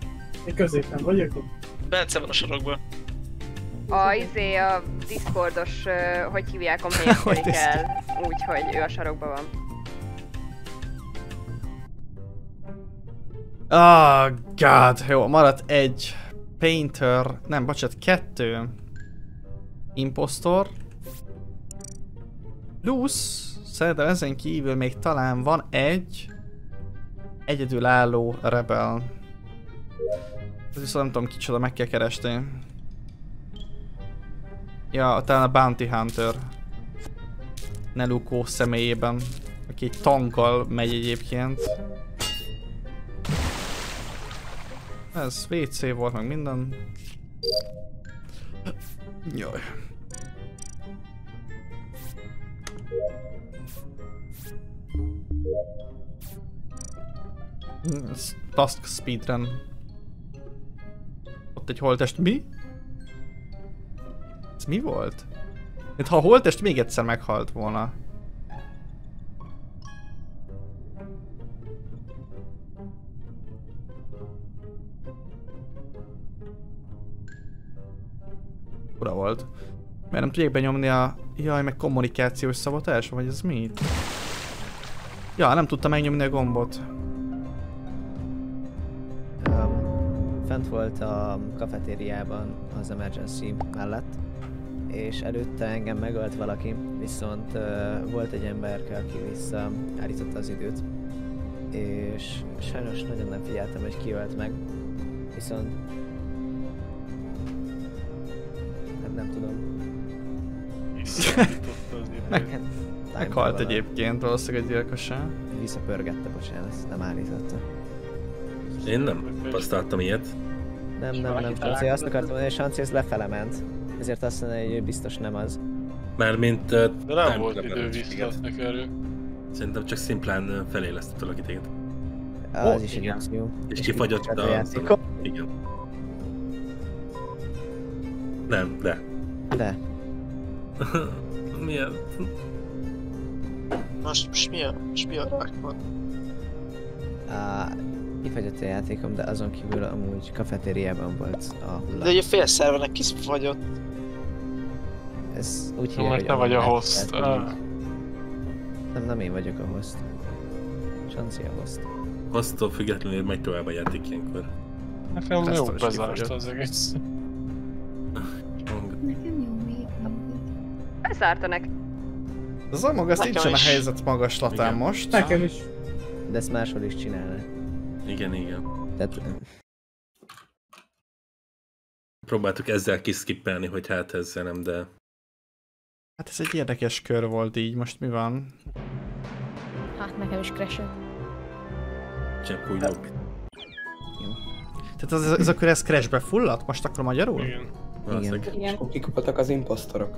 Én középen vagyok? Bence van a sarokban. A izé a Discordos, uh, hogy hívják a mélységkel, úgyhogy ő a sarokban van. Ah, oh, god, jó, maradt egy Painter, nem, bocsánat, kettő Impostor. Plusz, szerintem ezen kívül még talán van egy egyedülálló Rebel. Ez viszont nem tudom kicsoda, meg kell keresni. Ja, talán a Bounty Hunter Neluko személyében, aki egy tankkal megy egyébként. Ez vé cé volt meg minden. Jaj. Task speedrun. Ott egy holttest. Mi? Ez mi volt? Mint ha a holttest még egyszer meghalt volna. Ura volt. Mert nem tudják benyomni a... Jaj, meg kommunikációs szabotás? Vagy ez mi? Ja, nem tudtam megnyomni a gombot. Fent volt a kafetériában az emergency mellett, és előtte engem megölt valaki, viszont uh, volt egy emberke, aki visszaállította az időt, és sajnos nagyon nem figyeltem, hogy ki ölt meg, viszont hát nem tudom. meg, meghalt egyébként valószínűleg a gyilkossá. Visszapörgette, bocsánat, ezt nem állította. Én nem tapasztaltam ilyet. Nem, nem, nem, nem. Azért azt akartam mondani, hogy Sanci ez lefele ment. Ezért azt mondani, hogy biztos nem az. Mármint... Uh, De nem, nem volt idő visszatnak erő. Szerintem csak szimplán felélesztett valaki téged. Az oh, is igen. Egy jó. És, és kifagyott a... a játékot. Igen. Nem, de. De. Milyen? Most, most mi a... Most mi a rákban? Uh, Kifagyott a játékom, de azon kívül amúgy kafetériában volt a hullám. De ugye fél szervenek kifagyott. Ez úgy hívja, hogy... Te vagy a host. Nem, nem én vagyok a host. Sanci a host. Hosttól függetlenül megy tovább a játék ilyenkor. Nekem jó bezárt az egész. Nekem jó még bezárta nekem. Az a maga, nincsen a helyzet magaslatán most. Nekem is. De ezt máshol is csinálná. Igen, igen. Tehát... Próbáltuk ezzel kiszkippelni, hogy hát ezzel nem, de... Hát ez egy érdekes kör volt így, most mi van? Hát nekem is crash-e. Csak úgy jobb. Tehát ez, ez akkor ez crash-be fulladt? Most akkor magyarul? Igen. Valószínűleg. Igen. És akkor kikupoltak az imposztorok.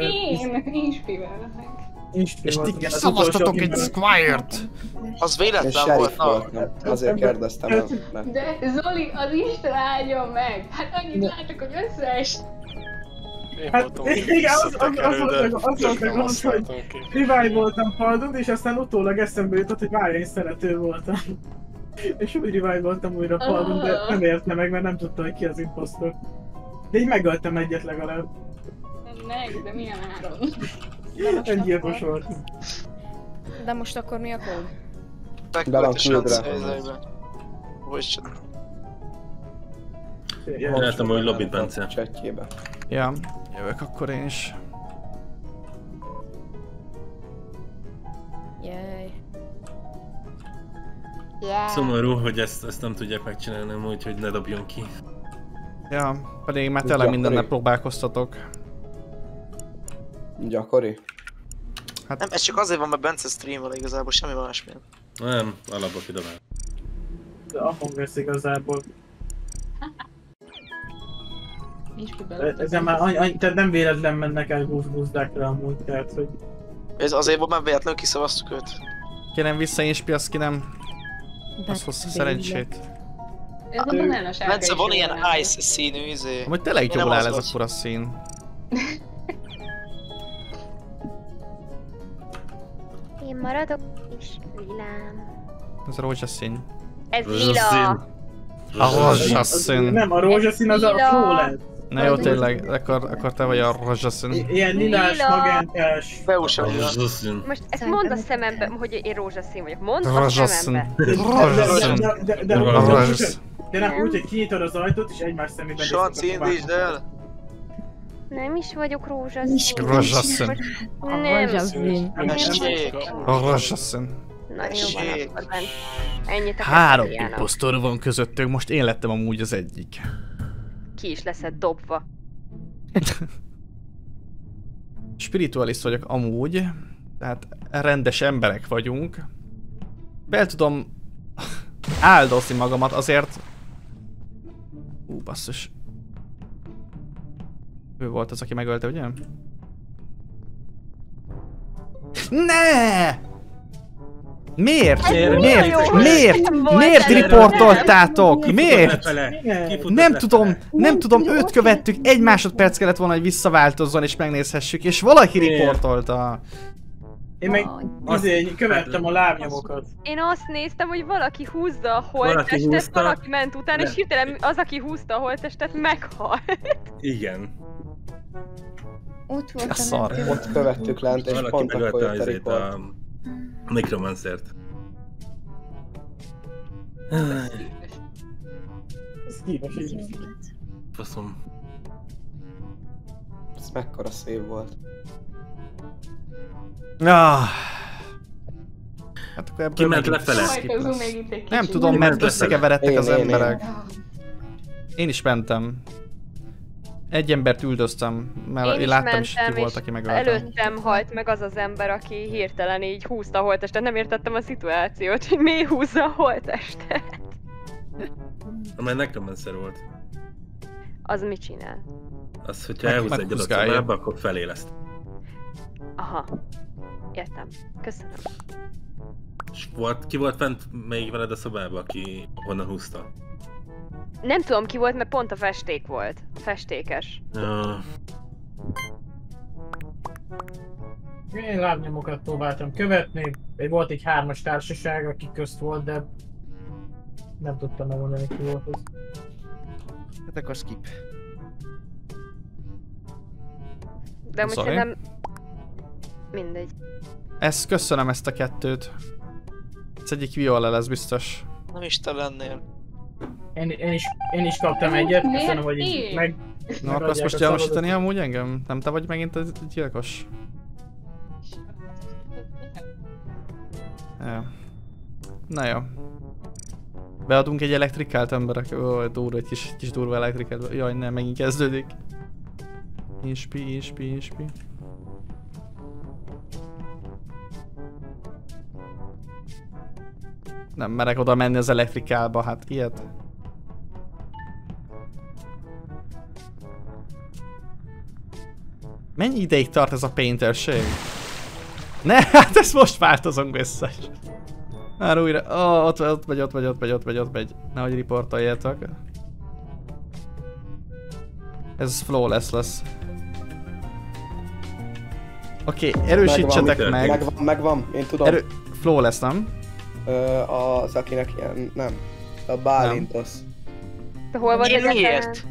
Én, nincs piválnak. És ti szavaztatok egy Squire-t! Az véletlen volt, na! Azért kérdeztem el. De Zoli, az Isten áldjon meg! Hát annyit látok, hogy összeest! Én voltam, hogy visszatekerő, de tökre osztáltam ki. Rivály voltam faldon, és aztán utólag eszembe jutott, hogy várj, én szerető voltam. És úgy rivály voltam újra faldon, de nem érte meg, mert nem tudta, hogy ki az imposztor. De így megöltem egyet legalább. Nem, de milyen áron? Öngyilkos volt. De most akkor mi a kód? Bekült és adsz helyzetbe. Bocs. Láttam, hogy lobbit Bence. Ja, jövök akkor én is. Jaj. Szomorú, hogy ezt, ezt nem tudják megcsinálni, úgyhogy ne dobjon ki. Ja, pedig már tele mindennel próbálkoztatok. Gyakori? Hát... Nem, ez csak azért van, mert Bence streamol igazából, semmi másmilyen. Nem, alapból kidobál. De Among Us igazából. Ezen már nem véletlen mennek el búzdákra amúgy, tehát hogy... Ez azért volt, mert véletlenül kiszavaztuk őt. Kérem visszainspirasz ki, nem? Az hozta szerencsét. Bence, van ilyen ice színű izé. Amúgy tényleg jól áll ez a fura szín. Én maradok is lilám. Ez rózsaszín. Ez lila. A rózsaszín. Nem, a rózsaszín az a rólet. Na jó, tényleg, akkor, akkor te vagy a rózsaszín. Ilyen lilás, magentás. Beúsabb. Most ezt mondd a szemembe, hogy én rózsaszín vagyok. Mondd a szemembe. Rózsaszín. Rózsaszín. De nem úgy, hogy kinyitod az ajtót és egymás szemében... Sanci, indítsd el! Nem is vagyok rózsaszín. Rózsaszín. Nem. Rózsaszín. Rózsaszín. Na jó, van akkor bent. Ennyit a három imposztor van közöttünk, most én lettem amúgy az egyik. Ki is leszed dobva. Spiritualist vagyok amúgy, tehát rendes emberek vagyunk. Be tudom áldozni magamat azért... Ú, basszus. Ő volt az, aki megölte, ugye? Ne! Miért? Miért? Miért? Miért? Miért riportoltátok? Miért? Nem tudom, nem tudom, őt követtük, egy másodperc kellett volna, hogy visszaváltozzon és megnézhessük, és valaki riportolta. Én meg azért követtem a lábnyomokat. Én azt néztem, hogy valaki húzza a holttestet, valaki ment utána, és hirtelen az, aki húzta a holttestet, meghalt. Igen. Ott volt a szar. Ott követtük lent, és pont akkor jött a riport. A Necromancert. Faszom. Ez mekkora szép volt. Ah. Hát akkor ebből kiment lefele. Nem tudom, mert összekeveredtek az emberek. Én is mentem. Egy embert üldöztem, mert én láttam is, ki volt, aki megöltem. Előttem halt meg az az ember, aki hirtelen így húzta a holttestet. Nem értettem a szituációt, hogy mi húzza a holttestet. Amely Necromancer volt. Az mit csinál? Az, hogyha elhúz egy adat tovább, akkor feléleszt. Aha. Értem. Köszönöm. És volt, ki volt fent még veled a szobában, aki onnan húzta? Nem tudom ki volt, mert pont a festék volt. Festékes. Ja. Én lábnyomokat próbáltam követni. Volt egy hármas társaság, aki közt volt, de... nem tudtam megmondani, ki volt az. Hát akkor skip. De most nem... mindegy. Ezt köszönöm, ezt a kettőt. Ez egyik Viola lesz biztos. Nem is te lennél. Én, én, is, én is kaptam egyet, köszönöm, hogy így meg... Na, akkor azt most gyanúsítani amúgy engem? Nem te vagy megint egy gyilkos? Ja. Na jó. Beadunk egy elektrikált emberek. Ó, durva, egy kis, kis durva elektrikált. Jaj, nem, megint kezdődik. Ispi, ispi, ispi. Nem merek oda menni az elektrikálba, hát ilyet. Mennyi ideig tart ez a painterség? Ne, hát ezt most változom vissza. Már újra, ó, ott, ott megy, ott megy, ott megy, ott megy, ott megy. Nehogy riportoljátok. Ez flawless lesz. Oké, okay, erősítsetek megvan, meg. Megvan, megvan, én tudom. Erő... Flawless, nem? Ö, az, akinek ilyen, nem. A Bálintos. De hol vagy miért?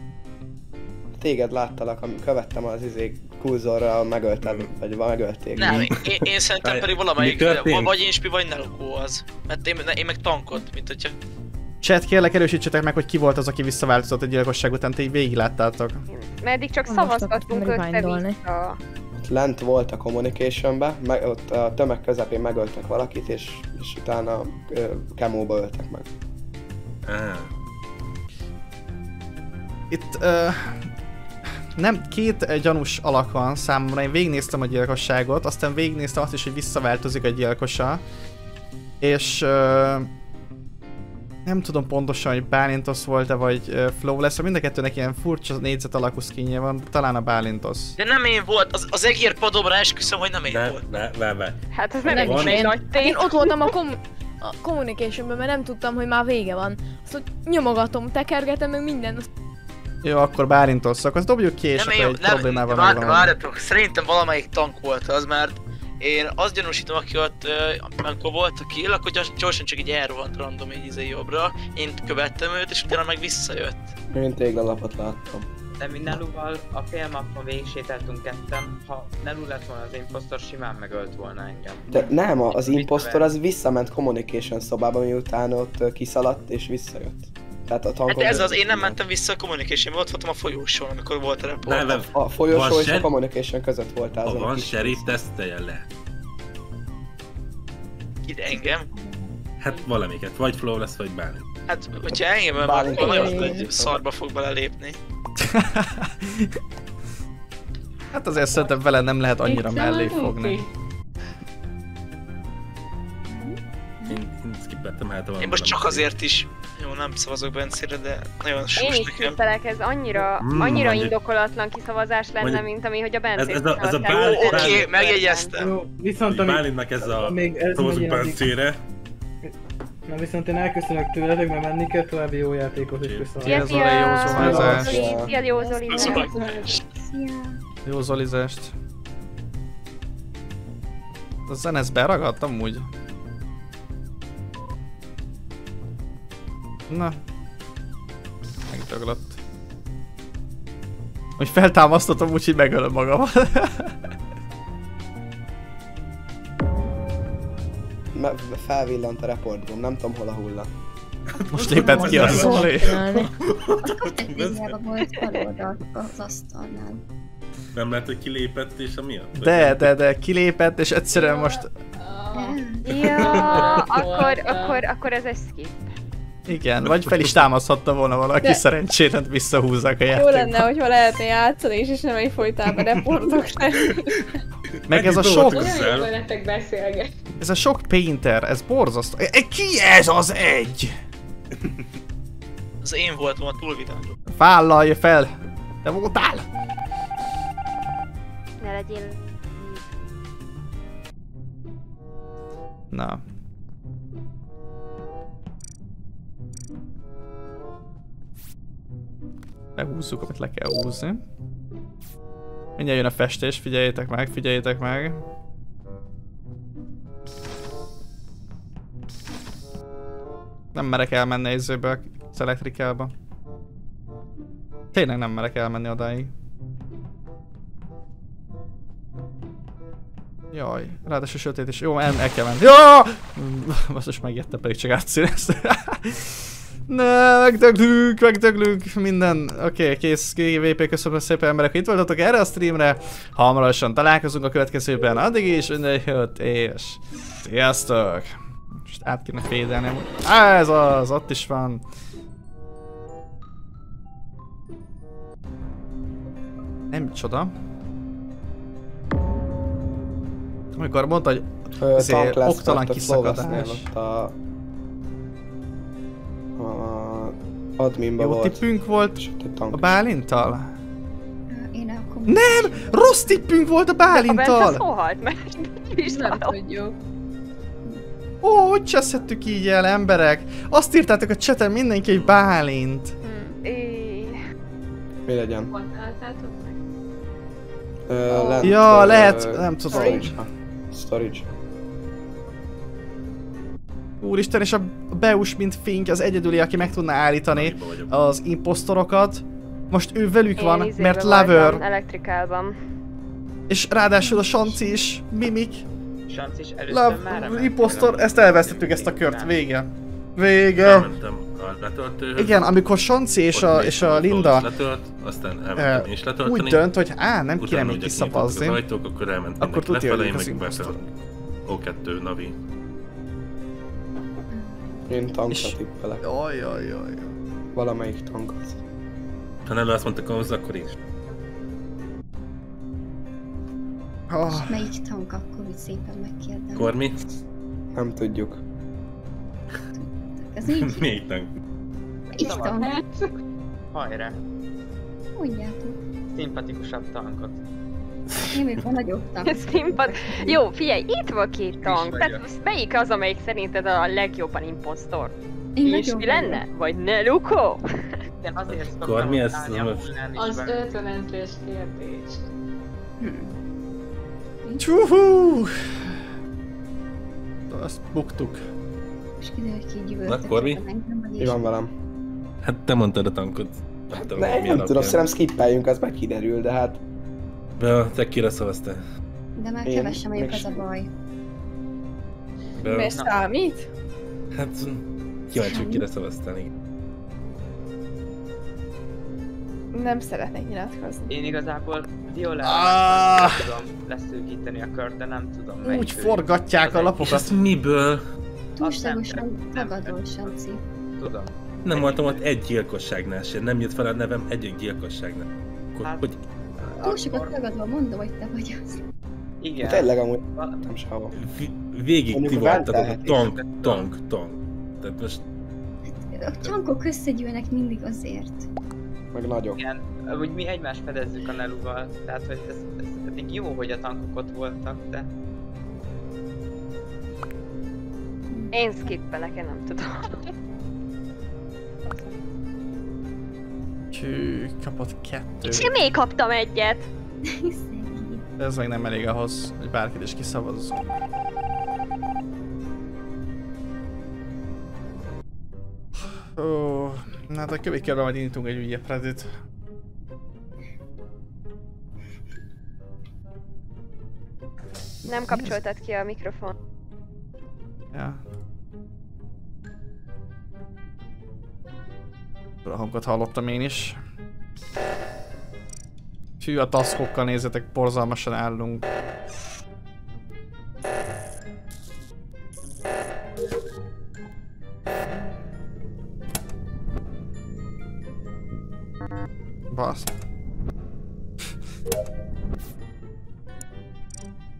Téged láttalak, amit követtem az izék kulzorral, megöltem, hmm. vagy megölték. Nem, én, én szerintem pedig valamelyik, vagy Inspi, vagy Nelokó az. Mert én, én meg tankod, mint hogyha... Chat, kérlek erősítsetek meg, hogy ki volt az, aki visszaváltozott a gyilkosság után, te így végig láttátok. Mert eddig csak szavazhatunk össze-vissza. Lent volt a communicationbe, ott a tömeg közepén megöltek valakit, és, és utána kemóba öltek meg. Ah. Itt uh, nem két gyanús alak van számomra, én végignéztem a gyilkosságot, aztán végignéztem azt is, hogy visszaváltozik a gyilkosa, és uh, nem tudom pontosan, hogy Bálintos volt-e, vagy uh, Flawless, mind a kettőnek ilyen furcsa négyzet alakú skinje van, talán a Bálintos. De nem én volt, az, az egér padomra esküszöm, hogy nem én ne, volt. Ne, ne, ne. Hát ez nem egy én. Nagy tény. Én ott voltam a, kom a communicationben, mert nem tudtam, hogy már vége van. Azt, hogy nyomogatom, tekergetem, meg minden. Azt... Jó, akkor Bálintos, akkor dobjuk ki, és nem akkor én, egy problémával megvan. Vár, várjatok, szerintem valamelyik tank volt az, mert én azt gyanúsítom, aki ott, amikor volt a kill, akkor gyorsan csak így elrohant random így izé jobbra. Én követtem őt, és utána meg visszajött. Én téglalapot láttam. De mi Neluval a félmapon végig sétáltunk ketten. Ha Nelu lett volna az impostor, simán megölt volna engem. De nem, az impostor az visszament communication szobába, miután ott kiszaladt és visszajött. Tehát a hát ez az, én nem mentem vissza a communication-be, ott voltam a folyósón, amikor volt a report. A folyósó és a communication között voltál. Ha van sheriff, tesztelje le. ide engem. Hát valamiket, vagy flow lesz, vagy bármi. Hát, hogyha engem elvágol, nagyon szarba fog belelépni. Hát azért szerintem vele nem lehet annyira mellé fogni. Én skippeltem hát a Én most csak azért is, jó, nem szavazok Bencére, de nagyon sus nekem. Én is skippelek, ez annyira, annyira mm, indokolatlan kiszavazás lenne, mondjuk, mint ami, hogy a Bencét szavazták. Ez a, a, a Oké, okay, megjegyeztem. Jó, viszont amíg... Bálintnak ez a szavazok Bencére. Na viszont én elköszönök tőletek, mert menni kell, további jó játékot és köszönöm. Szia, jó zolizást! Jó zolizást! A zene ezt beragadtam úgy. Na. Megtaglott. Hogy feltámasztottam, úgyhogy megölöm magamat. Felvillant a reportgomb, nem tudom hol a hulla. Most lépett ki a Zoli. Nem lehet, hogy kilépett és a miatt? De, de, de kilépett és egyszerűen most... Ja, akkor, akkor, akkor ez egy skip. Igen, vagy fel is támaszhatta volna valaki, szerencsére visszahúzzák a játékot. Jó lenne, hogyha lehetne játszani is, és nem egyfolytában reportok lenni. Meg ez a sok... Ez a sok painter, ez borzasztó. Ki ez az egy? Az én voltam a túlvitáról. Vállalj fel! Te voltál! Ne legyél... Na. Lehúzzuk, amit le kell húzni. Mindjárt jön a festés, figyeljétek meg, figyeljétek meg. Nem merek elmenni izőbe, az elektrikálba. Tényleg nem merek elmenni odáig. Jaj, ráadásul sötét is. Jó, el, el kell menni. Jaj! Basszus, megijedtem, pedig csak átszíneztem. Ne, megdöglünk, megdöglünk, minden. Oké, okay, kész, gé gé vé pé, köszönöm szépen emberek, hogy itt voltatok erre a streamre. Hamarosan találkozunk a következőben, addig is, minden jót, és sziasztok! Most át kéne fédelni, á, ez az, ott is van. Nem csoda. Amikor mondta, hogy ezért oktalan kiszakadás. Adminba volt. Jó tippünk volt a Bálinttal? Én akkor... Nem! Rossz tippünk volt a Bálinttal! A Bence szóhalt meg, nem tudjuk. Ó, hogy cseszhettük így el, emberek? Azt írtátok a cseten mindenki, egy Bálint. Mi legyen? Ja, lehet, nem tudom. Storage. Úristen, és a Beus, mint Fink, az egyedüli, aki meg tudna állítani az impostorokat. Most ő velük én van, mert Lover. Elektrikálban. És ráadásul a Sanci is, Mimik. Sanci is először már impostor, ezt elvesztettük, ezt a kört, vége. Vége. Igen, amikor Sanci és a, és a Linda letölt, aztán elmentem is letölteni. Úgy dönt, hogy á, nem kéne még kiszavazni. Akkor tudja, hogy az impostor. ó kettő, Navi. Én tankra tippelek. Jaj, jaj, jaj. Valamelyik tankat. Ha nem azt mondtak hozzá, akkor is. Oh. És melyik tank, akkor úgy szépen megkérdem. Kormi? Nem tudjuk. Ez így? Melyik tank? Melyik tank? Hajrá. Mondjátok. Szimpatikusabb tankot. Én még van nagyobb tank. Színpad... Jó, figyelj, itt van két tank. Tehát melyik az, amelyik szerinted a legjobban impostor? És mi lenne? Vagy ne, Luko? De azért szoktam utálni a hullán is. Az ötvenezres kérdés. Csúhú! Azt buktuk. És kiderült ki gyűvöltek. Na, Korvi? Mi van velem? Hát te mondtad a tankot. Ne, nem tudom, szerintem skippeljünk, az már kiderül, de hát... Be, te kire szavaztál? De már kevesen vagyok, az a baj. Be. Mert számít? Hát... Kíváncsi, hogy kire szavaztál, igen. Nem szeretnék nyilatkozni. Én igazából Viola-ra tudom leszűkíteni a kört, de nem tudom meg. Úgy forgatják a lapokat. Azt miből? Túlságosan tagadósan, Ci. Tudom. Nem voltam ott egy gyilkosságnál sem, nem jött fel a nevem egy gyilkosságnál. Hogy... Túlságosan tagadva mondom, hogy te vagy az. Igen. Tényleg amúgy nem se hava. Végig ti voltatok a tank, tank, tank. Tehát most... A tankok összegyűlnek mindig azért. Meg nagyobb. Igen, hogy mi egymást fedezzük a Neluval, tehát hogy ez, ez eddig jó, hogy a tankok ott voltak, de... Én skippelek, én nem tudom. Csű, kapott kettőt. És én még kaptam egyet! Ez meg nem elég ahhoz, hogy bárkit is kiszavazzon. Oh, na hát a következőben majd indítunk egy ügyet, Predit. Nem kapcsoltad ki a mikrofon. Ja. A hangot hallottam én is. Fű, a taszkokkal nézzetek, borzalmasan állunk. Basz.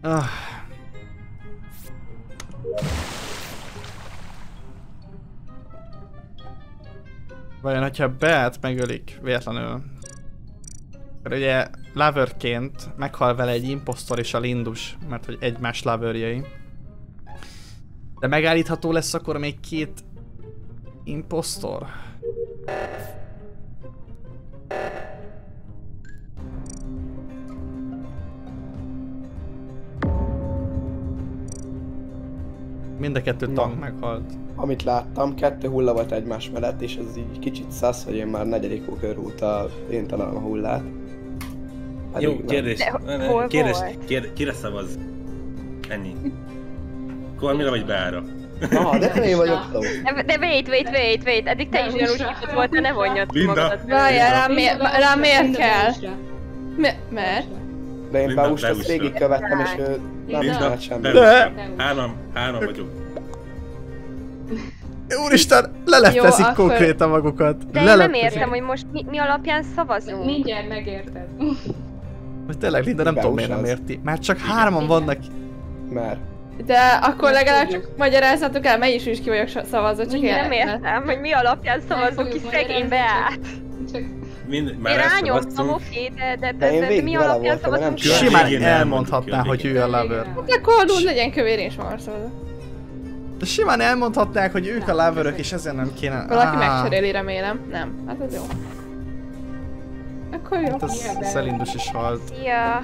Ah. Vajon, hogyha Beát megölik véletlenül. Mert ugye loverként meghal vele egy imposztor és a Lindus, mert hogy egymás loverjei. De megállítható lesz akkor még két imposztor. Mind a kettő tank no. meghalt. Amit láttam, kettő hulla volt egymás mellett, és ez így kicsit száz, hogy én már negyedik ókör óta én találom a hullát. Pedig jó, kérdés. Hol kérdés, kérdés, kire szavazz? Ennyi. Kormira vagy Beára? Aha, de én vagyok szó. De wait, wait, wait, wait, eddig te is ugyanúgy hitott voltál, ne vonjad ki magadat. Várjál, rám miért kell? Mert? De én Beust azt végigkövettem, és ő nem csinált semmit. Három, három vagyok. Úristen, leleplezik jó, akkor... konkrétan magukat. De én nem értem, hogy most mi, mi alapján szavazunk. Mindjárt megérted. Most tényleg, Linda nem tudom miért nem érti. Már csak hárman vannak. Már. De akkor legalább csak magyarázzatok el, mely is is ki vagyok szavazva, csak én nem értem, hogy mi alapján szavazunk ki szegény Beát. Mind, már én rányomtam, oké, de, de, de, de, de mi alapján szavazunk ki? Simán elmondhatná, hogy ő a lover. De koldul legyen kövér és marszol. De simán elmondhatnák, hogy ők nem, a loverök, és ezért nem kéne... Valaki ah. megcseréli, remélem. Nem, hát ez jó. Akkor jó. Hát ez Szelindus is halt. Szia.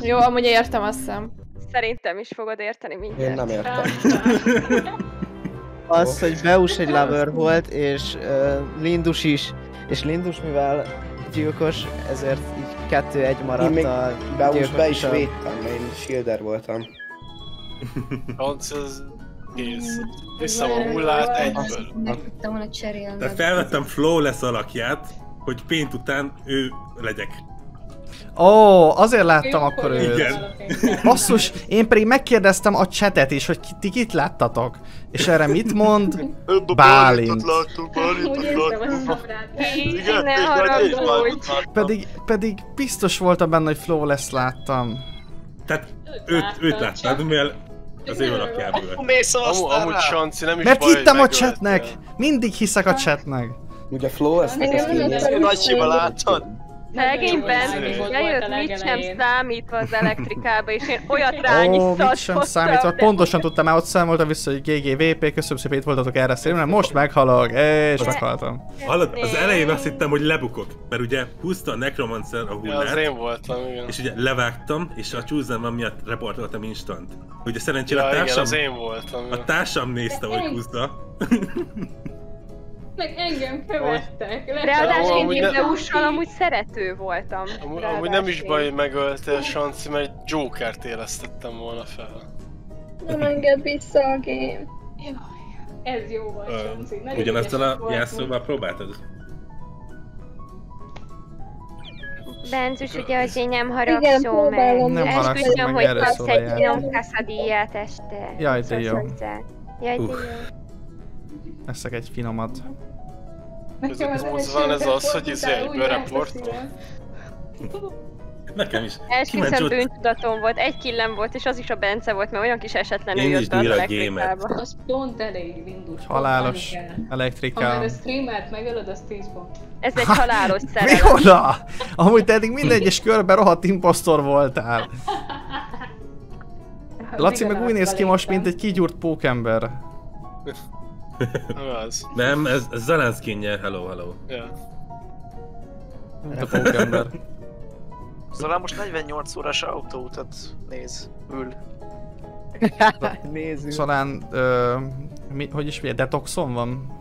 Jó, amúgy értem, azt hiszem. Szerintem is fogod érteni mindent. Én nem értem. Az, hogy Beus egy lover volt, és uh, Lindus is. És Lindus, mivel gyilkos, ezért így kettő-egy maradt. Én még a Beus be is védtem, én shielder voltam. Kész. Vissza a hullát egyből. Nem tudtam volna cserélni. Tehát felvettem Flawless alakját, hogy pént után ő legyek. Ó, oh, azért láttam én akkor őt. Igen. Basszus, én pedig megkérdeztem a chatet is, hogy ti kit láttatok. És erre mit mond? Bálint. Igen, ne haragudj. Pedig, pedig biztos voltam benne, hogy Flawless láttam. Tehát őt láttad, mivel... Az én alakjából. Amúgy Sanci, nem is baj, hogy megöltem. Mert hittem a chatnek! Mindig hiszek a chatnek. Ugye Flo ezt megöltem. Nagysiba látod? Szegény Benz, lejött mit sem számítva az elektrikába, és én olyat rányisszatkoztam. Ó, mit sem számítva, pontosan tudtam, már ott számoltam vissza, hogy gé gé vé pé, köszönöm szépen, itt voltatok erre szépen, most meghalok, és meghaltam. Hallod, az elején azt hittem, hogy lebukok, mert ugye húzta a Necromancer a hullát, és ugye levágtam, és a csúszám miatt reportoltam instant. Ugye szerencsére a társam, a társam nézte, hogy húzta. Meg engem követtek. Ráadásul én Beus-sal amúgy szerető voltam. Amúgy nem is baj, hogy megöltél, Sanci, mert egy Jokert élesztettem volna fel. Nem engedd vissza a game. Ez jó volt, Sanci. Ugyanazzal a jelszóval próbáltad? Benzus ugye az én nem haragszom meg. Nem haragszom meg, erre szól a játék. Esküszöm, hogy kapsz egy nyomkaszadíját este. Jaj, de jó. Jaj, de jó. Eszek egy finomat. Most van ez az, hogy izé egyből report? Nekem is. Esküszöm, bűntudatom volt, egy killem volt, és az is a Bence volt, mert olyan kis esetlenül jött be az elektrikába. Az pont elég Windows. Halálos elektrikám. Ha már a streamert megölöd, az tíz pont. Ez egy halálos szerelem. Mi oda? Amúgy te eddig minden egyes körben rohadt impostor voltál. Laci meg úgy néz ki most, mint egy kigyúrt pókember. Nem, ez Zelenszkin nyer, hello, hello. Mint a pókember. Zalán most negyvennyolc órás autóutat néz, ül. Nézzük. Zalán, ö, mi, hogy is milyen detoxon van?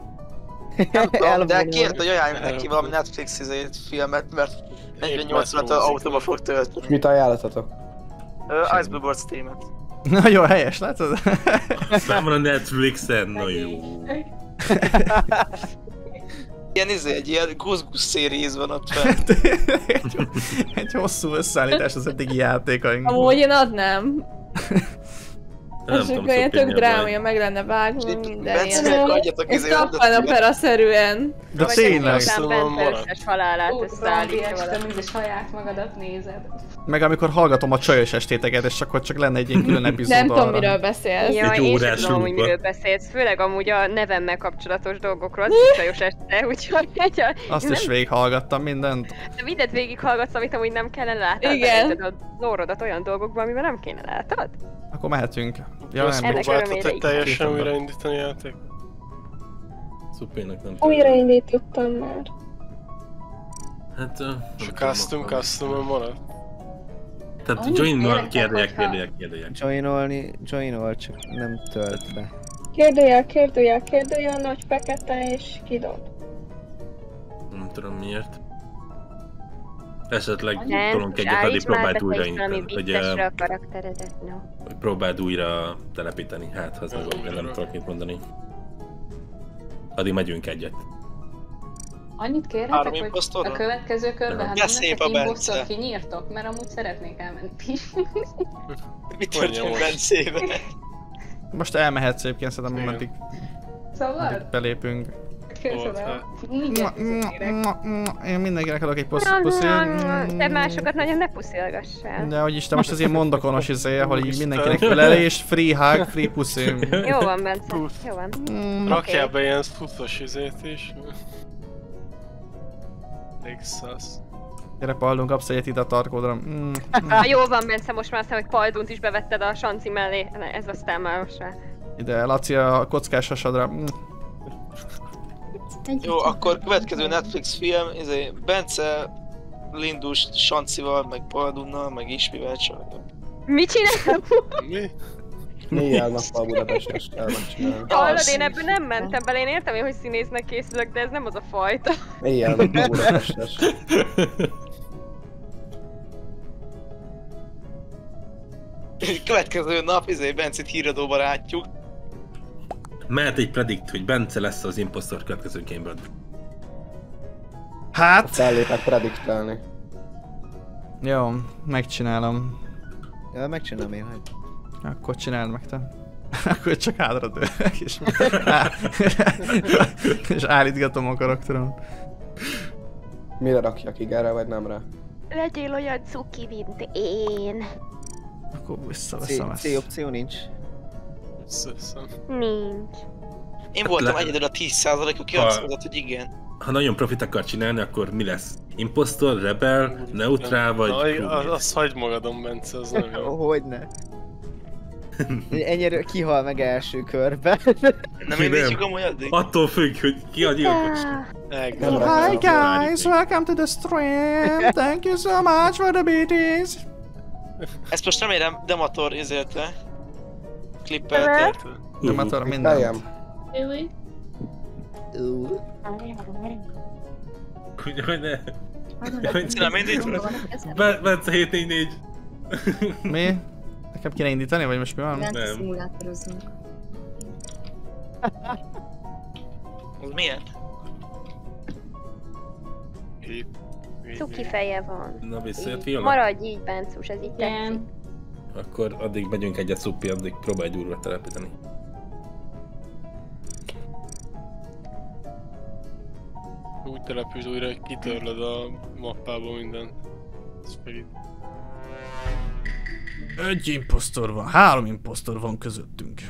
Nem tudom, de kért, hogy ajánljunk neki valami Netflix izét, filmet, mert negyvennyolc órát autóba fog tölteni. És mit ajánlatotok? Icebluebird streamet. Nagyon helyes, látod? Aztán van a Netflixen, na jó. Ilyen izé, egy ilyen guzgus szériz van ott fel. egy, egy hosszú összeállítás az eddigi játékainkban. Amúgy én adnám. És akkor ilyen tök drámai, meg lenne vágni minden ilyen. És kappanopera-szerűen. De tényleg szóval Bences halálát összeállítja valami. Mindig saját magadat nézed. Meg amikor hallgatom a csajos estéteket, és akkor csak lenne egy ilyen külön epizód. Nem tudom, miről beszélsz. Jaj, én sem tudom, hogy miről beszélsz. Főleg amúgy a nevemmel kapcsolatos dolgokról, az is csajos este, úgyhogy... Azt is végighallgattam mindent. De mindent végighallgatsz, amit amúgy nem kellene látod. Igen. A lórodat olyan dolgokban, amiben nem kéne látod. Akkor mehetünk. Ja, nem próbáltad egy teljesen újraindítani a játék? Szupénak nem tudom. Újraindítottam már. Hát... És a custom custom-on maradt. Tehát joinol, kérdőjel, kérdőjel, kérdőjel. Joinolni, joinol, csak nem tölt be. Kérdőjel, kérdőjel, kérdőjel, nagy fekete és kidob. Nem tudom miért. Esetleg tolunk egyet, addig próbáld újraindítani, hogy próbáld újra telepíteni, hát ha ez meg nem tudok mit mondani. Addig megyünk egyet. Annyit kérhetek, hogy a következő körben, ha mindenki imposztort kinyírtok, mert amúgy szeretnék elmenni. Mit történt Bencével? Most elmehetsz egyébként, szerintem ameddig belépünk. Én mindenkinek adok egy puszi. Te másokat nagyon ne puszilgassál. De hogy is, te most az ilyen mondokonos izé, ahol így mindenkinek felelő és free hug, free puszi. Jó van, Bence, jó van. Rakjál be ilyen futos izét is. Nexus. Gyere Paldun, kapsz egyet ide a tarkódra. Jó van, Bence, most már aztán, hogy Paldunt is bevetted a sanci mellé. Ez aztán már most már. Ide, Laci a kockás hasadra. Jó, akkor következő Netflix film, izé, Bence, Lindus, Sancival, meg Baldunnal, meg Ismivel családok. Mit csinálunk? Mi? Néhány nappal Budapesten csinálom. Hallod, én ebből nem mentem bele, én értem, hogy színésznek készülök, de ez nem az a fajta. Néhány nappal Budapesten. Következő nap, izé, Bencét híradóba rátjuk. Mert egy predikt, hogy Bence lesz az impostor következő gameből. Hát... Fellépek prediktálni. Jó, megcsinálom. Ja, megcsinálom én, hogy... Akkor csináld meg te. Akkor csak hátradőlök dőlek és... és állítgatom a karakterom. Mire rakjak, igenre vagy nem rá? Legyél olyan cuki, mint én. Akkor visszaveszem ezt. C-opció nincs. Szóval. Nincs. Én voltam hát egyedül a tíz százalék, aki azt mondott, hogy igen. Ha nagyon profit akar csinálni, akkor mi lesz? Impostor, rebel, neutrál vagy... Na, az, azt hagyd magadon, Bence, az nem jó. Hogyne. Ennyire kihal meg első körben. Nem indítjuk amúgy addig? Attól függ, hogy ki a gyilkos. Hi guys, welcome to the stream. Thank you so much for the B Ts. Ezt most remélem Demator ezért le. Klippeltet. Demator mindent. Really? Uuuuh. Ugyan ne. Csinálom indítani. Bence hét négy négy. Mi? Nekem kéne indítani, vagy most mi van? Nem. Szimulátorozunk. Az milyen? Cuki feje van. Na visszajött Viola? Maradj így, Báncus, ez így tetszik. Akkor addig megyünk egyet Cuppi, addig próbálj egy úrra telepíteni. Úgy települsz újra, hogy kitörlöd a mappából mindent. Ez pedig... Egy imposztor van, három imposztor van közöttünk.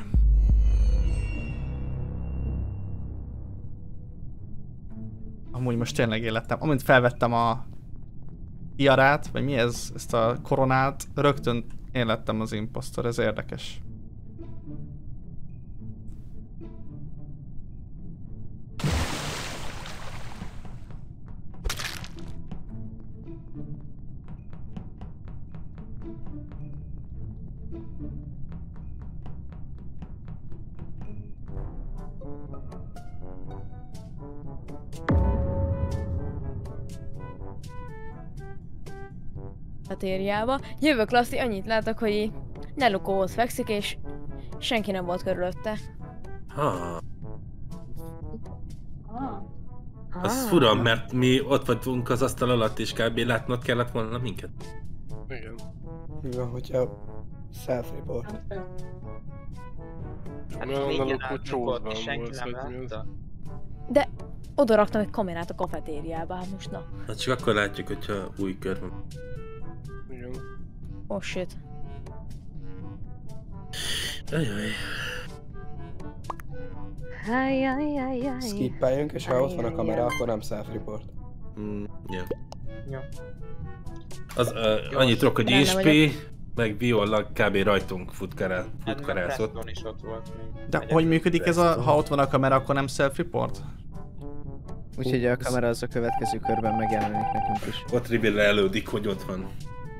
Amúgy most tényleg élettem. Amint felvettem a tiarát, vagy mi ez, ezt a koronát, rögtön én lettem az imposztor, ez érdekes. Térjába. Jövök, Lassi, annyit látok, hogy lelukóhoz fekszik, és senki nem volt körülötte. Ha. Ha. Az fura, mert mi ott vagyunk az asztal alatt, és kb. Látnod kellett volna minket. Igen. Mi van, hogyha selfie volt? Hát végén volt, és senki nem látta. De oda raktam egy kamerát a kafetériába, hát most na. Hát csak akkor látjuk, hogyha új kör van. Oh shit. Ajaj. Ajajajajaj. Skippeljünk, és ha ott van a kamera, akkor nem self-report. Mm, yeah. Ja. Az uh, annyit rok, hogy i es pé, meg Viola kb. Rajtunk futkarel, futkarelszott. Is ott volt még. De hogy működik ez a, ha ott van a kamera, akkor nem self-report? Úgyhogy a kamera az a következő körben megjelenik nekünk is. Ott Ribilla elődik, hogy ott van.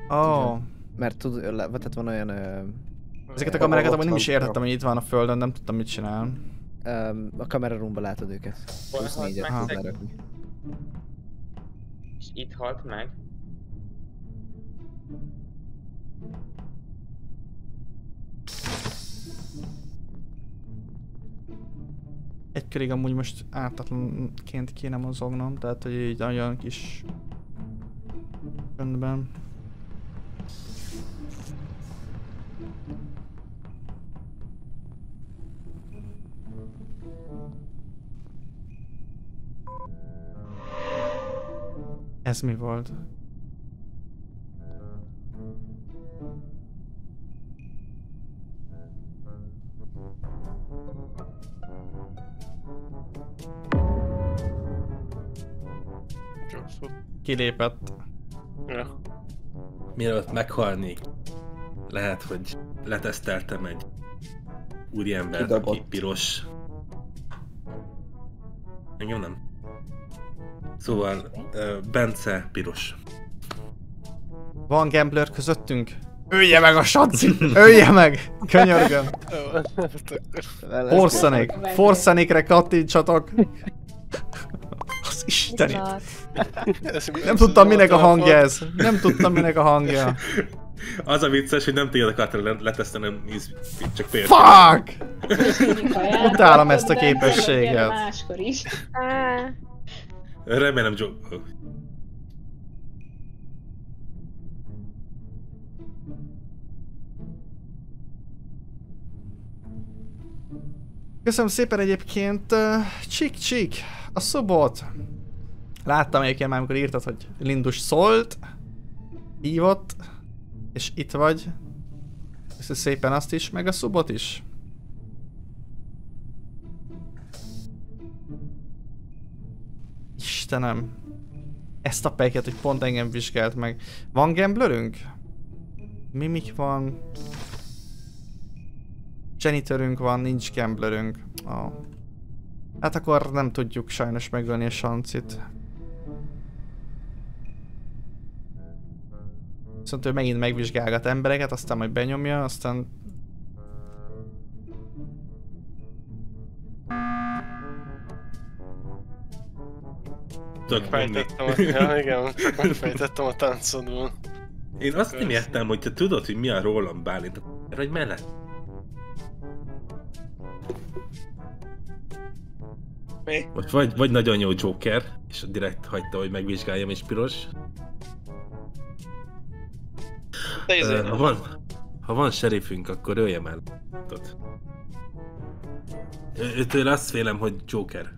Oh. Mert tud, tehát van olyan... Ö... Ezeket a kamerákat amúgy nem is értettem, hogy itt van a földön, nem tudtam mit csinálni. Um, a kameraroomba látod őket. huszonnégyet tudnál rakni. És itt halt meg. Egy körig amúgy most ártatlanként kéne mozognom, tehát hogy így olyan kis... ...öndben. Ez mi volt? Kilépett. Ja. Mielőtt meghalnék, lehet, hogy leteszteltem egy úriembert, aki piros. Engem nem. Szóval, uh, Bence piros. Van gambler közöttünk? Ölje meg a saci! Ölje meg! Könyörgöm! Forszanék! Forszanékre kattintsatok! Az istenit! Nem tudtam minek a hangja ez! Nem tudtam minek a hangja! Az a vicces, hogy nem tudjátok át letesztelni, csak például. Fuck! Utálom ezt a képességet! Máskor is. Remélem, Joe. Köszönöm szépen egyébként, Csik-Csik, a szobot. Láttam egyébként már, amikor írtad, hogy Lindus szólt, hívott, és itt vagy. Köszönöm szépen azt is, meg a szobot is. Istenem, ezt a peket, hogy pont engem vizsgált meg. Van gamblerünk? Mimik van? Janitorünk van, nincs gamblerünk. Oh. Hát akkor nem tudjuk sajnos megölni a sancit. Viszont ő megint megvizsgálgat embereket, aztán majd benyomja, aztán... Megfejtettem, ja, igen, csak megfejtettem a táncodból. Én azt Köszön. nem értem, hogy te tudod, hogy mi a rólam Bálint, mert hogy mellett. Mi? Vagy, vagy nagyon jó Joker, és direkt hagyta, hogy megvizsgáljam, és piros. Uh, ha van, ha van serifünk, akkor öljem el. Őtől azt félem, hogy Joker.